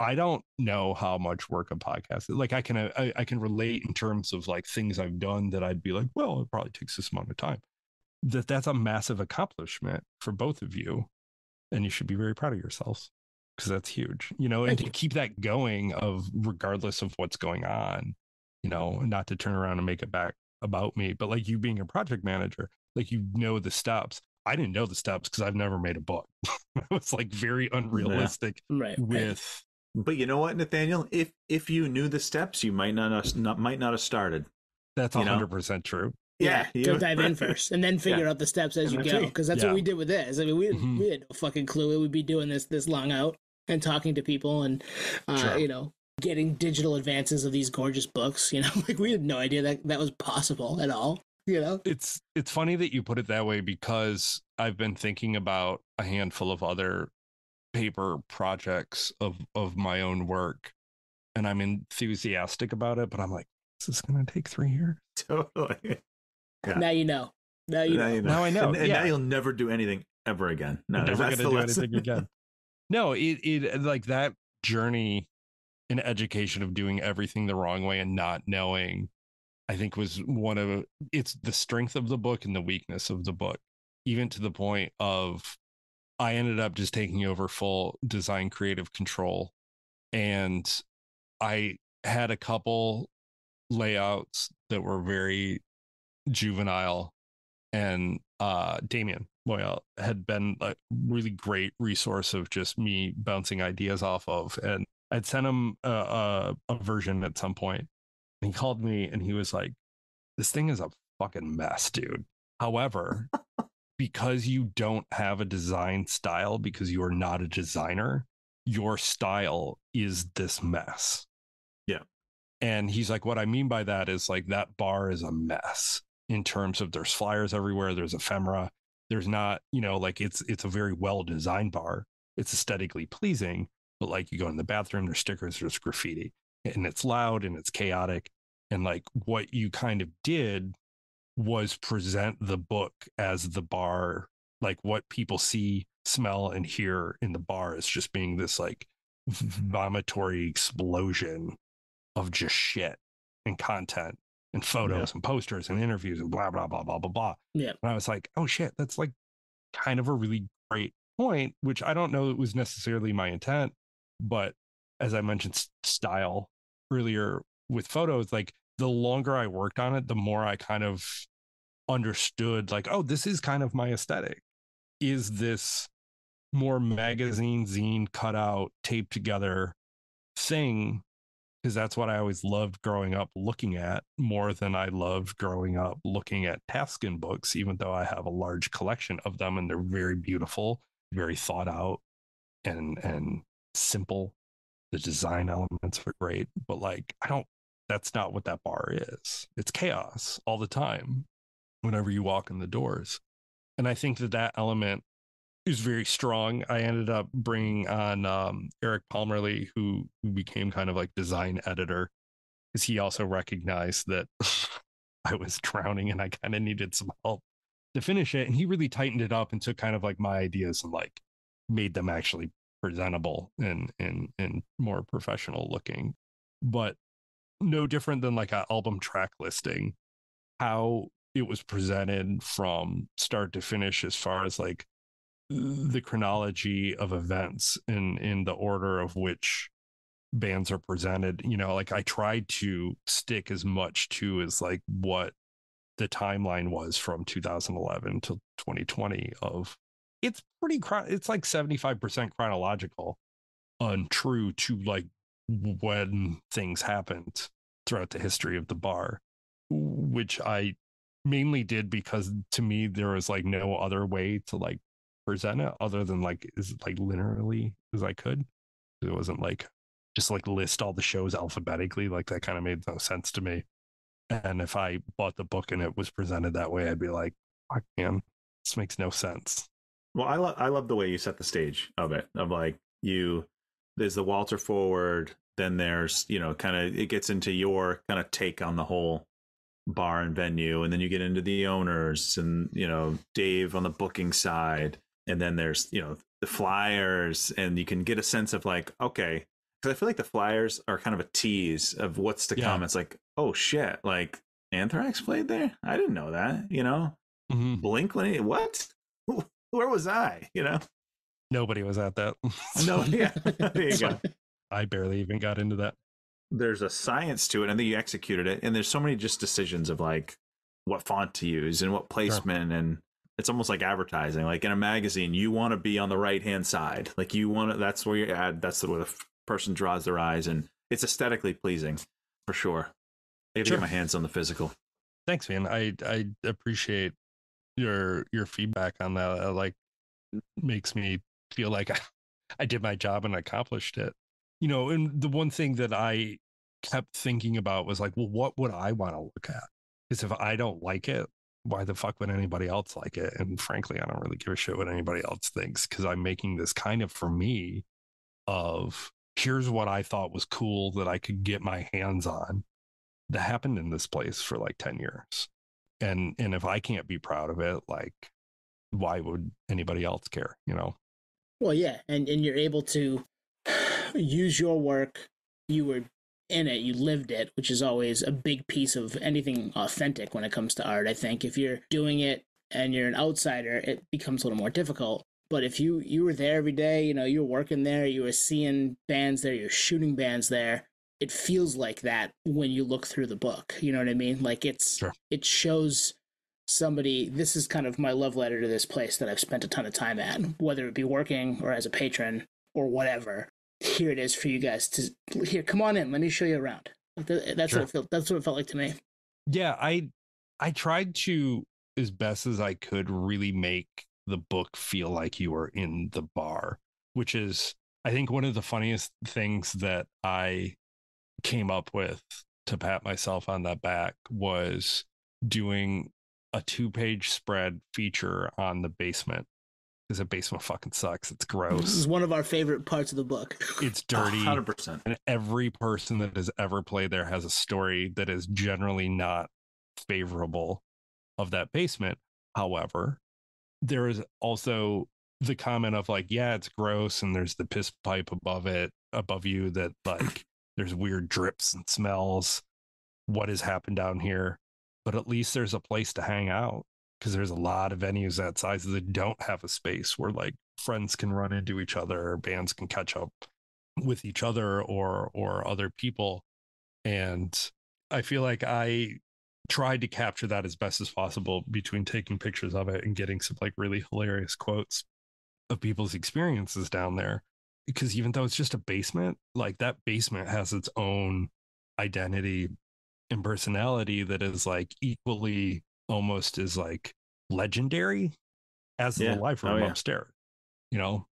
I don't know how much work a podcast is. Like, I can, I, I can relate in terms of, like, things I've done that I'd be like, well, it probably takes this amount of time. That that's a massive accomplishment for both of you. And you should be very proud of yourselves, because that's huge, you know, and to keep that going of regardless of what's going on. You know, not to turn around and make it back about me, but like you being a project manager, like, you know the steps. I didn't know the steps because I've never made a book. I was like very unrealistic yeah. right. with. But you know what, Nathaniel? If if you knew the steps, you might not have, not might not have started. That's a hundred percent true. Yeah, yeah, go dive in first and then figure yeah. out the steps as and you go, because that's yeah. what we did with this. I mean, we mm-hmm. we had no fucking clue we would be doing this this long out and talking to people and uh, you know. Getting digital advances of these gorgeous books, you know, like, we had no idea that that was possible at all. You know, it's it's funny that you put it that way, because I've been thinking about a handful of other paper projects of of my own work, and I'm enthusiastic about it, but I'm like, is this going to take three years? Totally. Yeah. Now you know. Now you now know. You know. Now I know. And, and yeah. now you'll never do anything ever again. No, never going to do lesson. anything again. No, it it like that journey. An education of doing everything the wrong way and not knowing, I think, was one of it's the strength of the book and the weakness of the book, even to the point of I ended up just taking over full design creative control. And I had a couple layouts that were very juvenile, and uh, Damien Moyal had been a really great resource of just me bouncing ideas off of. And I'd sent him a, a, a version at some point, and he called me and he was like, this thing is a fucking mess, dude. However, because you don't have a design style, because you are not a designer, your style is this mess. Yeah. And he's like, what I mean by that is, like, that bar is a mess in terms of there's flyers everywhere. There's ephemera. There's not, you know, like it's, it's a very well designed bar. It's aesthetically pleasing. But like, you go in the bathroom, there's stickers, there's graffiti, and it's loud and it's chaotic. And like, what you kind of did was present the book as the bar, like what people see, smell, and hear in the bar is just being this like vomitory explosion of just shit and content and photos yeah. and posters and interviews and blah, blah, blah, blah, blah, blah. Yeah. And I was like, oh shit, that's like kind of a really great point, which I don't know it was necessarily my intent. But as I mentioned style earlier with photos, like the longer I worked on it, the more I kind of understood like, oh, this is kind of my aesthetic. Is this more magazine, zine, cutout, taped together thing? Because that's what I always loved growing up looking at more than I loved growing up looking at Taskin books, even though I have a large collection of them and they're very beautiful, very thought out and and simple. The design elements were great, but like I don't that's not what that bar is. It's chaos all the time whenever you walk in the doors. And I think that that element is very strong. I ended up bringing on um Eric Palmerly, who, who became kind of like design editor, because he also recognized that I was drowning and I kind of needed some help to finish it. And he really tightened it up and took kind of like my ideas and like made them actually presentable and and and more professional looking. But no different than like an album track listing, how it was presented from start to finish as far as like the chronology of events and in, in the order of which bands are presented, you know, like I tried to stick as much to as like what the timeline was from two thousand eleven to twenty twenty of it's pretty, it's like seventy-five percent chronological, untrue to like when things happened throughout the history of the bar, which I mainly did because to me, there was like no other way to like present it other than like, is like linearly as I could. It wasn't like just like list all the shows alphabetically. Like that kind of made no sense to me. And if I bought the book and it was presented that way, I'd be like, fuck man, this makes no sense. Well, I love, I love the way you set the stage of it, of like you, there's the Walter forward, then there's, you know, kind of, it gets into your kind of take on the whole bar and venue. And then you get into the owners and, you know, Dave on the booking side. And then there's, you know, the flyers, and you can get a sense of like, okay, because I feel like the flyers are kind of a tease of what's to yeah. come. It's like, oh shit, like Anthrax played there? I didn't know that, you know? Mm-hmm. Blink, what? Where was I, you know? Nobody was at that. No, yeah. There you go. I barely even got into that. There's a science to it. I think you executed it. And there's so many just decisions of like what font to use and what placement. Sure. And it's almost like advertising. Like in a magazine, you want to be on the right hand side. Like you want to, that's where your ad, that's where the person draws their eyes. And it's aesthetically pleasing for sure. I gotta sure. get my hands on the physical. Thanks, man. I, I appreciate your, your feedback on that. I like, makes me feel like I, I did my job and I accomplished it. You know, and the one thing that I kept thinking about was like, well, what would I want to look at? Because if I don't like it, why the fuck would anybody else like it? And frankly, I don't really give a shit what anybody else thinks, because I'm making this kind of for me of here's what I thought was cool that I could get my hands on that happened in this place for like ten years. And and if I can't be proud of it, like, why would anybody else care, you know? Well, yeah. And, and you're able to use your work. You were in it, you lived it, which is always a big piece of anything authentic when it comes to art. I think if you're doing it and you're an outsider, it becomes a little more difficult. But if you you were there every day, you know, you were working there, you were seeing bands there, you're shooting bands there, it feels like that when you look through the book, you know what I mean? Like it's sure. it shows somebody, this is kind of my love letter to this place that I've spent a ton of time at, whether it be working or as a patron or whatever. Here it is for you guys to here. Come on in. Let me show you around. That's sure. what it felt. That's what it felt like to me. Yeah, I I tried to as best as I could really make the book feel like you were in the bar, which is I think one of the funniest things that I came up with to pat myself on the back was doing a two-page spread feature on the basement. Because the basement fucking sucks. It's gross. This is one of our favorite parts of the book. It's dirty. one hundred percent. And every person that has ever played there has a story that is generally not favorable of that basement. However, there is also the comment of like, yeah, it's gross. And there's the piss pipe above it, above you that like there's weird drips and smells. What has happened down here? But at least there's a place to hang out. Because there's a lot of venues that size that don't have a space where like friends can run into each other, or bands can catch up with each other or or other people. And I feel like I tried to capture that as best as possible between taking pictures of it and getting some like really hilarious quotes of people's experiences down there. Because even though it's just a basement, like that basement has its own identity and personality that is like equally almost as like legendary as yeah. the live room oh, yeah. upstairs, you know?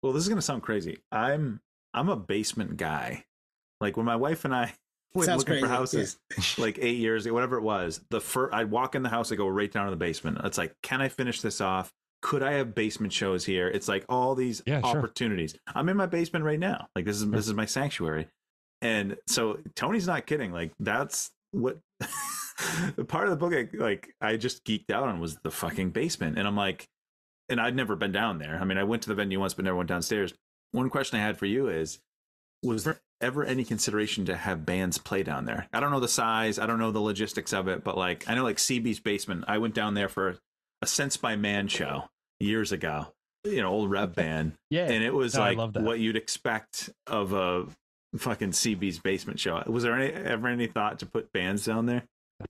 Well, this is going to sound crazy. I'm, I'm a basement guy. Like when my wife and I went Sounds looking crazy. for houses yeah. like eight years ago, whatever it was, the first, I'd walk in the house, I go right down to the basement. It's like, can I finish this off? Could I have basement shows here? It's like all these yeah, opportunities. Sure. I'm in my basement right now. Like this is, yeah. this is my sanctuary. And so Tony's not kidding. Like that's what, the part of the book I, like I just geeked out on was the fucking basement. And I'm like, and I'd never been down there. I mean, I went to the venue once, but never went downstairs. One question I had for you is, was there ever any consideration to have bands play down there? I don't know the size. I don't know the logistics of it, but like, I know like C B's basement, I went down there for a Sense by Man show years ago, you know, old rev band. Yeah. And it was no, like what you'd expect of a fucking C B's basement show. Was there any, ever any thought to put bands down there?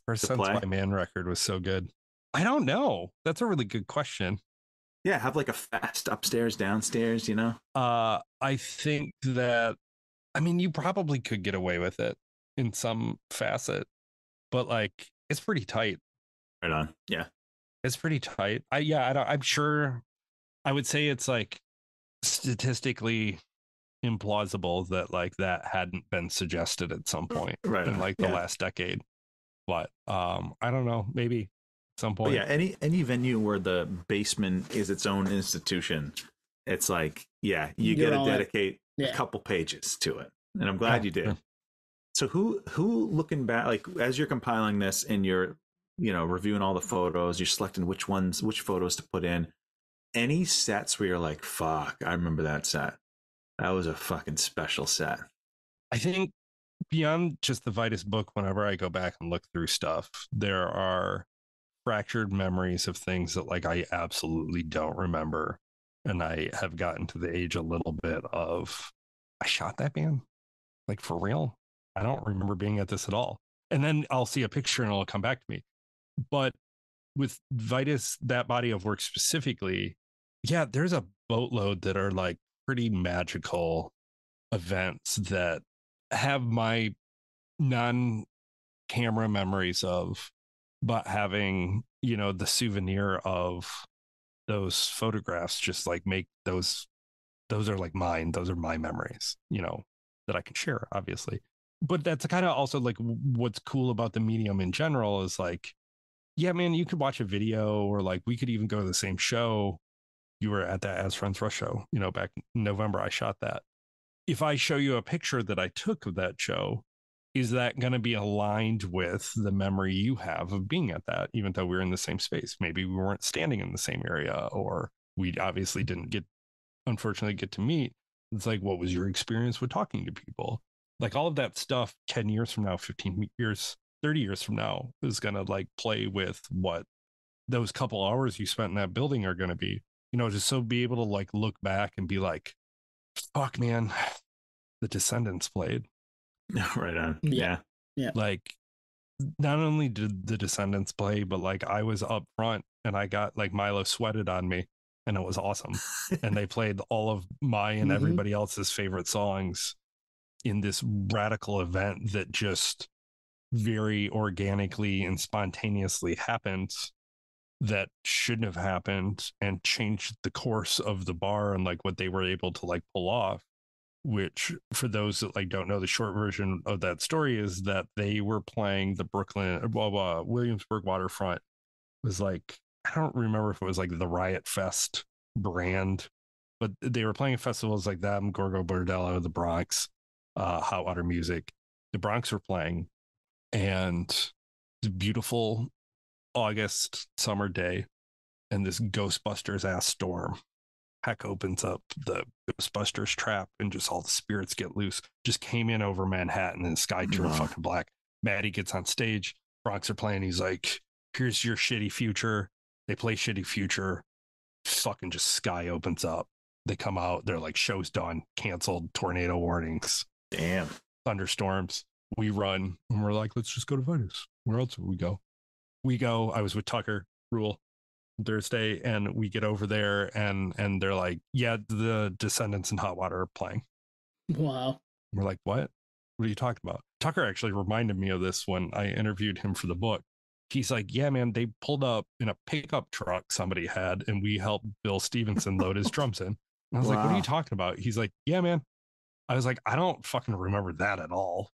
Ever since play? My man record was so good. I don't know. That's a really good question. Yeah, have like a fast upstairs, downstairs, you know? Uh, I think that, I mean, you probably could get away with it in some facet, but like, it's pretty tight. Right on. Yeah. It's pretty tight. I, yeah, I don't, I'm sure I would say it's like statistically implausible that like that hadn't been suggested at some point right in like the yeah. last decade. But um, I don't know, maybe at some point. But yeah, any any venue where the basement is its own institution, it's like, yeah, you, you got to dedicate yeah. a couple pages to it. And I'm glad yeah. you did. Yeah. So who who looking back, like as you're compiling this and you're, you know, reviewing all the photos, you're selecting which ones, which photos to put in, any sets where you're like, fuck, I remember that set. That was a fucking special set. I think beyond just the Vitus book, whenever I go back and look through stuff, there are fractured memories of things that like I absolutely don't remember. And I have gotten to the age a little bit of, I shot that band? Like for real? I don't remember being at this at all. And then I'll see a picture and it'll come back to me. But with Vitus, that body of work specifically, yeah, there's a boatload that are like pretty magical events that have my non-camera memories of, but having, you know, the souvenir of those photographs just like make those, those are like mine. Those are my memories, you know, that I can share, obviously. But that's kind of also like what's cool about the medium in general is like, yeah, man, you could watch a video or like we could even go to the same show. You were at that As Friends Rust show, you know, back in November, I shot that. If I show you a picture that I took of that show, is that going to be aligned with the memory you have of being at that, even though we were in the same space? Maybe we weren't standing in the same area, or we obviously didn't get, unfortunately, get to meet. It's like, what was your experience with talking to people? Like all of that stuff ten years from now, fifteen years, thirty years from now is going to like play with what those couple hours you spent in that building are going to be, you know, just so be able to like look back and be like, fuck man, the Descendants played. Right on. Yeah. Yeah. Like not only did the Descendants play, but like I was up front and I got like Milo sweated on me and it was awesome. And they played all of my and mm-hmm. everybody else's favorite songs in this radical event that just very organically and spontaneously happened that shouldn't have happened and changed the course of the bar and like what they were able to like pull off, which for those that like don't know, the short version of that story is that they were playing the Brooklyn, blah, blah, Williamsburg waterfront. It was like, I don't remember if it was like the Riot Fest brand, but they were playing festivals like them, Gorgo Bordello, the Bronx, uh, Hot Water Music. The Bronx were playing, and the beautiful August summer day, and this Ghostbusters ass storm. Heck opens up the Ghostbusters trap, and just all the spirits get loose. Just came in over Manhattan, and the sky turned wow. fucking black. Maddie gets on stage. Bronx are playing. He's like, "Here's your shitty future." They play shitty future. Fucking just sky opens up. They come out. They're like, "Show's done. Canceled. Tornado warnings. Damn. Thunderstorms." We run and we're like, let's just go to Vitus. Where else would we go? We go. I was with Tucker Rule Thursday, and we get over there, and and they're like, yeah, the Descendants and Hot Water are playing. Wow. And we're like, what? What are you talking about? Tucker actually reminded me of this when I interviewed him for the book. He's like, yeah, man, they pulled up in a pickup truck somebody had, and we helped Bill Stevenson load his drums in. And I was wow. like, what are you talking about? He's like, yeah, man. I was like, I don't fucking remember that at all,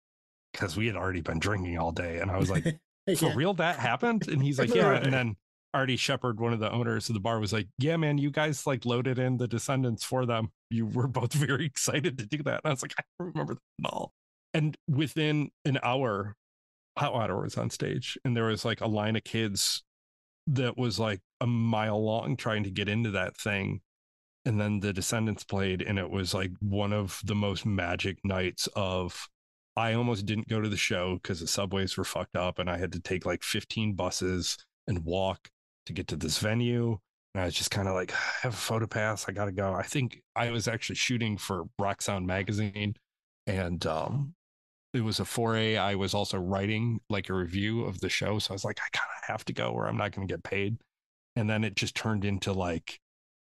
because we had already been drinking all day. And I was like, yeah. for real, that happened? And he's like, yeah. And then Artie Shepard, one of the owners of the bar, was like, yeah, man, you guys like loaded in the Descendants for them. You were both very excited to do that. And I was like, I don't remember that at all. And within an hour, Hot Water was on stage. And there was like a line of kids that was like a mile long trying to get into that thing. And then the Descendants played. And it was like one of the most magic nights of... I almost didn't go to the show because the subways were fucked up and I had to take like fifteen buses and walk to get to this venue. And I was just kind of like, I have a photo pass. I got to go. I think I was actually shooting for Rock Sound Magazine And um, it was a foray. I was also writing like a review of the show. So I was like, I kind of have to go or I'm not going to get paid. And then it just turned into like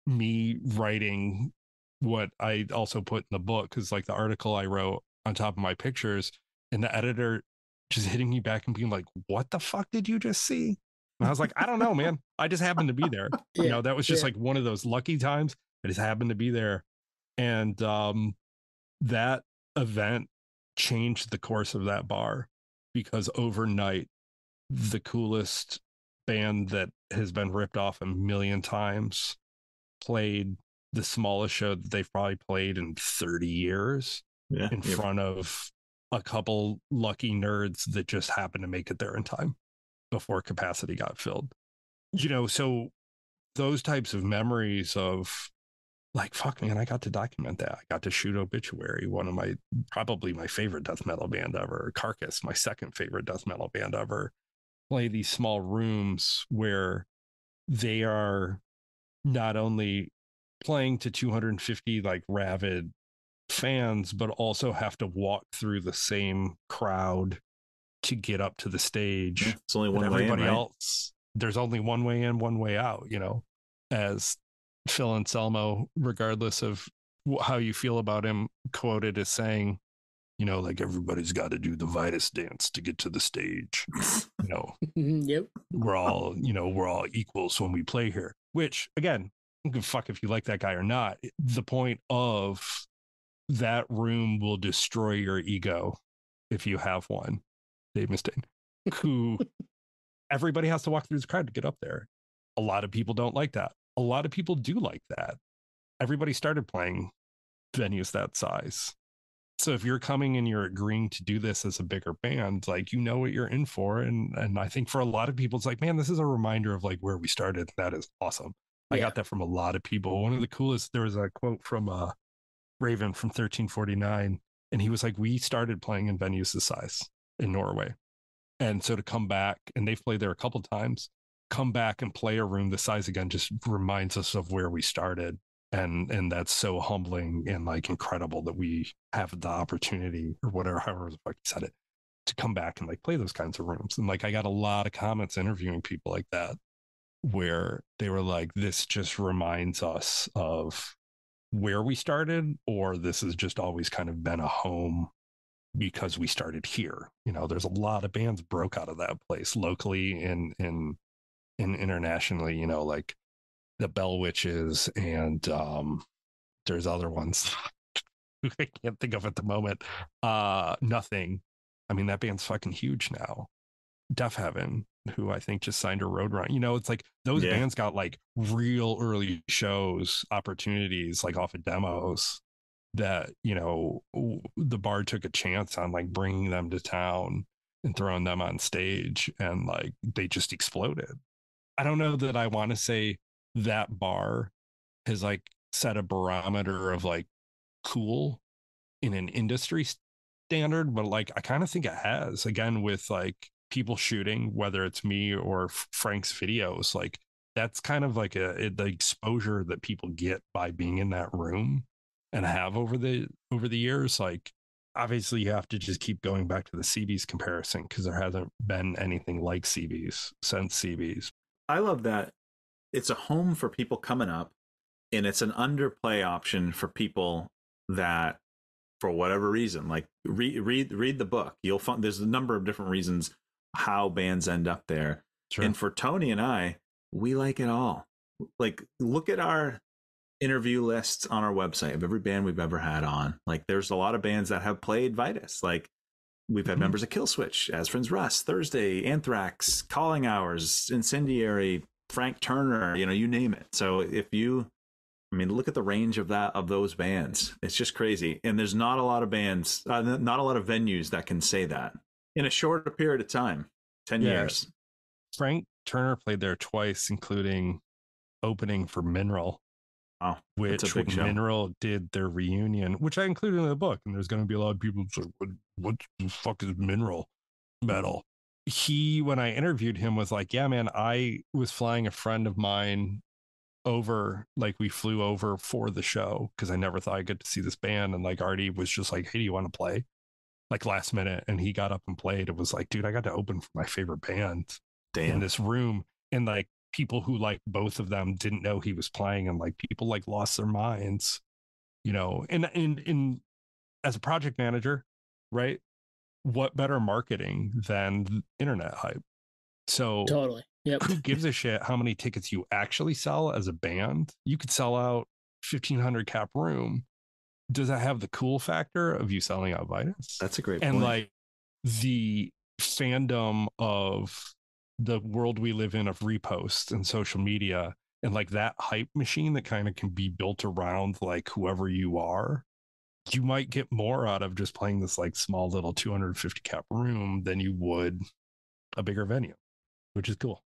me writing what I also put in the book. Cause like the article I wrote on top of my pictures and the editor just hitting me back and being like, what the fuck did you just see? And I was like, I don't know, man. I just happened to be there. Yeah, you know, that was just yeah. like one of those lucky times. I just happened to be there. And um, that event changed the course of that bar, because overnight, the coolest band that has been ripped off a million times played the smallest show that they've probably played in thirty years yeah, in yeah. front of a couple lucky nerds that just happened to make it there in time before capacity got filled. You know, so those types of memories of like, fuck man, I got to document that. I got to shoot Obituary, one of my, probably my favorite death metal band ever, Carcass, my second favorite death metal band ever, play these small rooms where they are not only playing to two hundred fifty like rabid fans, but also have to walk through the same crowd to get up to the stage. Yeah, it's only one and way everybody in, right? else. There's only one way in, one way out, you know, as Phil Anselmo, regardless of how you feel about him, quoted as saying, you know, like everybody's got to do the Vitus dance to get to the stage. You know, yep. We're all, you know, we're all equals when we play here, which again, I don't give a fuck if you like that guy or not. The point of that room will destroy your ego if you have one. Dave Mustaine, who everybody has to walk through this crowd to get up there. A lot of people don't like that. A lot of people do like that. Everybody started playing venues that size. So if you're coming and you're agreeing to do this as a bigger band, like, you know what you're in for. And, and I think for a lot of people, it's like, man, this is a reminder of like where we started. That is awesome. Yeah. I got that from a lot of people. One of the coolest, there was a quote from uh, Raven from thirteen forty-nine. And he was like, we started playing in venues this size in Norway. And so to come back, and they've played there a couple times, come back and play a room the size again just reminds us of where we started. And and that's so humbling and like incredible that we have the opportunity, or whatever, however the fuck you said it, to come back and like play those kinds of rooms. And like I got a lot of comments interviewing people like that where they were like, this just reminds us of where we started, or this has just always kind of been a home because we started here. You know, there's a lot of bands broke out of that place locally and and and internationally, you know, like the Bell Witches and um there's other ones I can't think of at the moment. Uh nothing. I mean, that band's fucking huge now. Def Heaven, who I think just signed a road run. You know, it's like those yeah. bands got like real early shows, opportunities like off of demos. That, you know, the bar took a chance on like bringing them to town and throwing them on stage, and like they just exploded. I don't know that I want to say that bar has like set a barometer of like cool in an industry standard, but like I kind of think it has, again, with like people shooting, whether it's me or Frank's videos, like that's kind of like a the exposure that people get by being in that room. And have over the over the years, like obviously you have to just keep going back to the C B's comparison, because there hasn't been anything like C B's since C B's. I love that it's a home for people coming up, and it's an underplay option for people that, for whatever reason, like read read read the book. You'll find there's a number of different reasons how bands end up there. Sure. And for Tony and I, we like it all. Like, look at our interview lists on our website of every band we've ever had on. Like, there's a lot of bands that have played Vitus. Like, we've had mm-hmm. members of Killswitch, As Friends Rust, Thursday, Anthrax, Calling Hours, Incendiary, Frank Turner, you know, you name it. So if you, I mean, look at the range of that, of those bands. It's just crazy. And there's not a lot of bands, uh, not a lot of venues that can say that in a shorter period of time, ten yeah. years. Frank Turner played there twice, including opening for Mineral. Oh, which Mineral did their reunion, which I included in the book. And there's going to be a lot of people who say, what, what the fuck is Mineral metal? He, when I interviewed him, was like, yeah, man, I was flying a friend of mine over, like we flew over for the show, because I never thought I'd get to see this band. And like Artie was just like, hey, do you want to play? Like last minute. And he got up and played. It was like, dude, I got to open for my favorite band Damn. in this room. And like people who like both of them didn't know he was playing. And like people like lost their minds, you know, and in, in, as a project manager, right? What better marketing than internet hype? So totally. Yep. Who gives a shit how many tickets you actually sell as a band? You could sell out fifteen hundred cap room. Does that have the cool factor of you selling out Vitus? That's a great point. And like the fandom of the world we live in of reposts and social media and like that hype machine that kind of can be built around like whoever you are. You might get more out of just playing this like small little two hundred fifty cap room than you would a bigger venue, which is cool.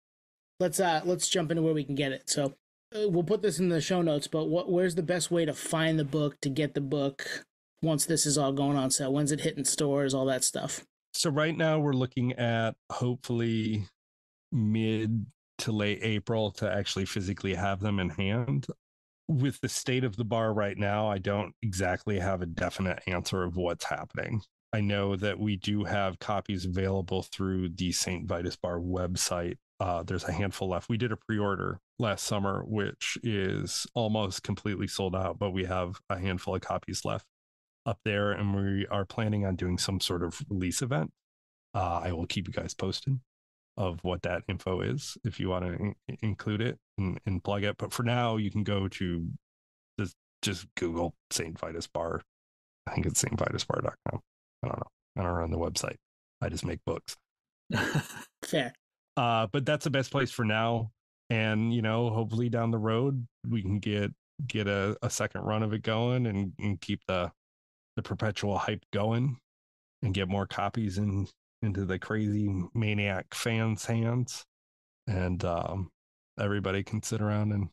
Let's uh let's jump into where we can get it. So uh, we'll put this in the show notes, but what where's the best way to find the book, to get the book once this is all going on? So when's it hitting stores, all that stuff? So right now we're looking at hopefully mid to late April to actually physically have them in hand. With the state of the bar right now, I don't exactly have a definite answer of what's happening. I know that we do have copies available through the Saint Vitus Bar website. Uh, there's a handful left. We did a pre-order last summer, which is almost completely sold out, but we have a handful of copies left up there, and we are planning on doing some sort of release event. Uh, I will keep you guys posted of what that info is if you want to in- include it and, and plug it. But for now, you can go to this, just Google Saint Vitus Bar. I think it's saint vitus bar dot com. I don't know. I don't run the website. I just make books. Fair. Uh, but that's the best place for now. And, you know, hopefully down the road, we can get get a, a second run of it going and, and keep the the perpetual hype going and get more copies in into the crazy maniac fans' hands, and um, everybody can sit around and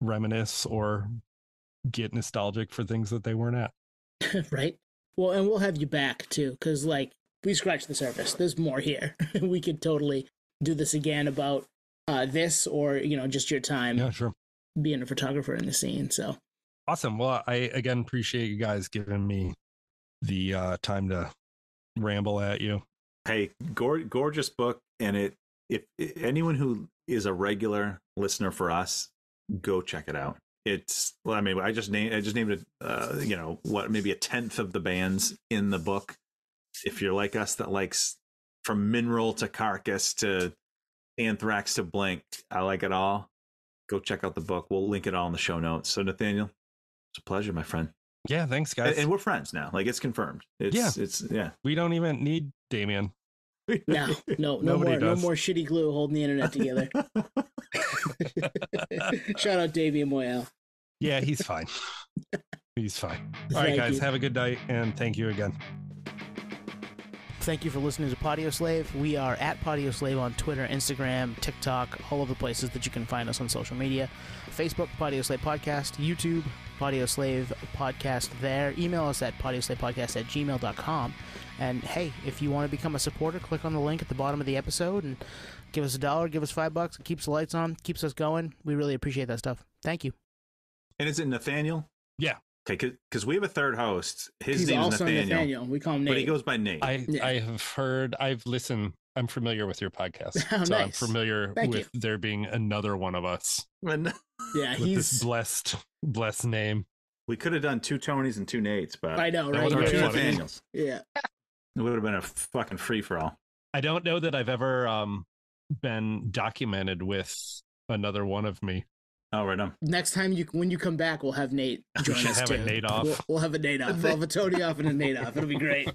reminisce or get nostalgic for things that they weren't at. Right. Well, and we'll have you back too, because like we scratched the surface. There's more here. We could totally do this again about uh, this, or you know, just your time. Yeah, sure. Being a photographer in the scene. So awesome. Well, I again appreciate you guys giving me the uh, time to ramble at you. Hey, gor- gorgeous book. And it, if, if anyone who is a regular listener for us, go check it out. It's, well, I mean, I just named, I just named it, uh, you know, what, maybe a tenth of the bands in the book. If you're like us that likes from Mineral to Carcass to Anthrax to Blink, I like it all. Go check out the book. We'll link it all in the show notes. So Nathaniel, it's a pleasure, my friend. Yeah, thanks, guys. And we're friends now. Like, it's confirmed. It's, yeah. It's, yeah. We don't even need Damien. No, no, no more, does. no more shitty glue holding the internet together. Shout out Damien Moyal. Yeah, he's fine. He's fine. All right, guys, you. Have a good night, and thank you again. Thank you for listening to Podioslave. We are at Podioslave on Twitter, Instagram, TikTok, all of the places that you can find us on social media. Facebook, Podioslave Podcast, YouTube, Podioslave Podcast there. Email us at podioslave podcast at gmail dot com. And hey, if you want to become a supporter, click on the link at the bottom of the episode and give us a dollar, give us five bucks. It keeps the lights on, keeps us going. We really appreciate that stuff. Thank you. And is it Nathaniel? Yeah. Okay, because we have a third host. His He's name also is Nathaniel. Nathaniel. We call him Nate. But he goes by Nate. I, yeah. I have heard, I've listened, I'm familiar with your podcast. Oh, so nice. I'm familiar Thank with you. There being another one of us. And, yeah, with he's this blessed, blessed name. We could have done two Tonys and two Nates, but I know, right? Or two Nathaniels. Yeah. It would have been a fucking free for all. I don't know that I've ever um, been documented with another one of me. Oh, right on. Next time you when you come back, we'll have Nate join us. We should have too. a Nate off. We'll, we'll have a Nate off. We'll have a Tony off and a Nate off. It'll be great.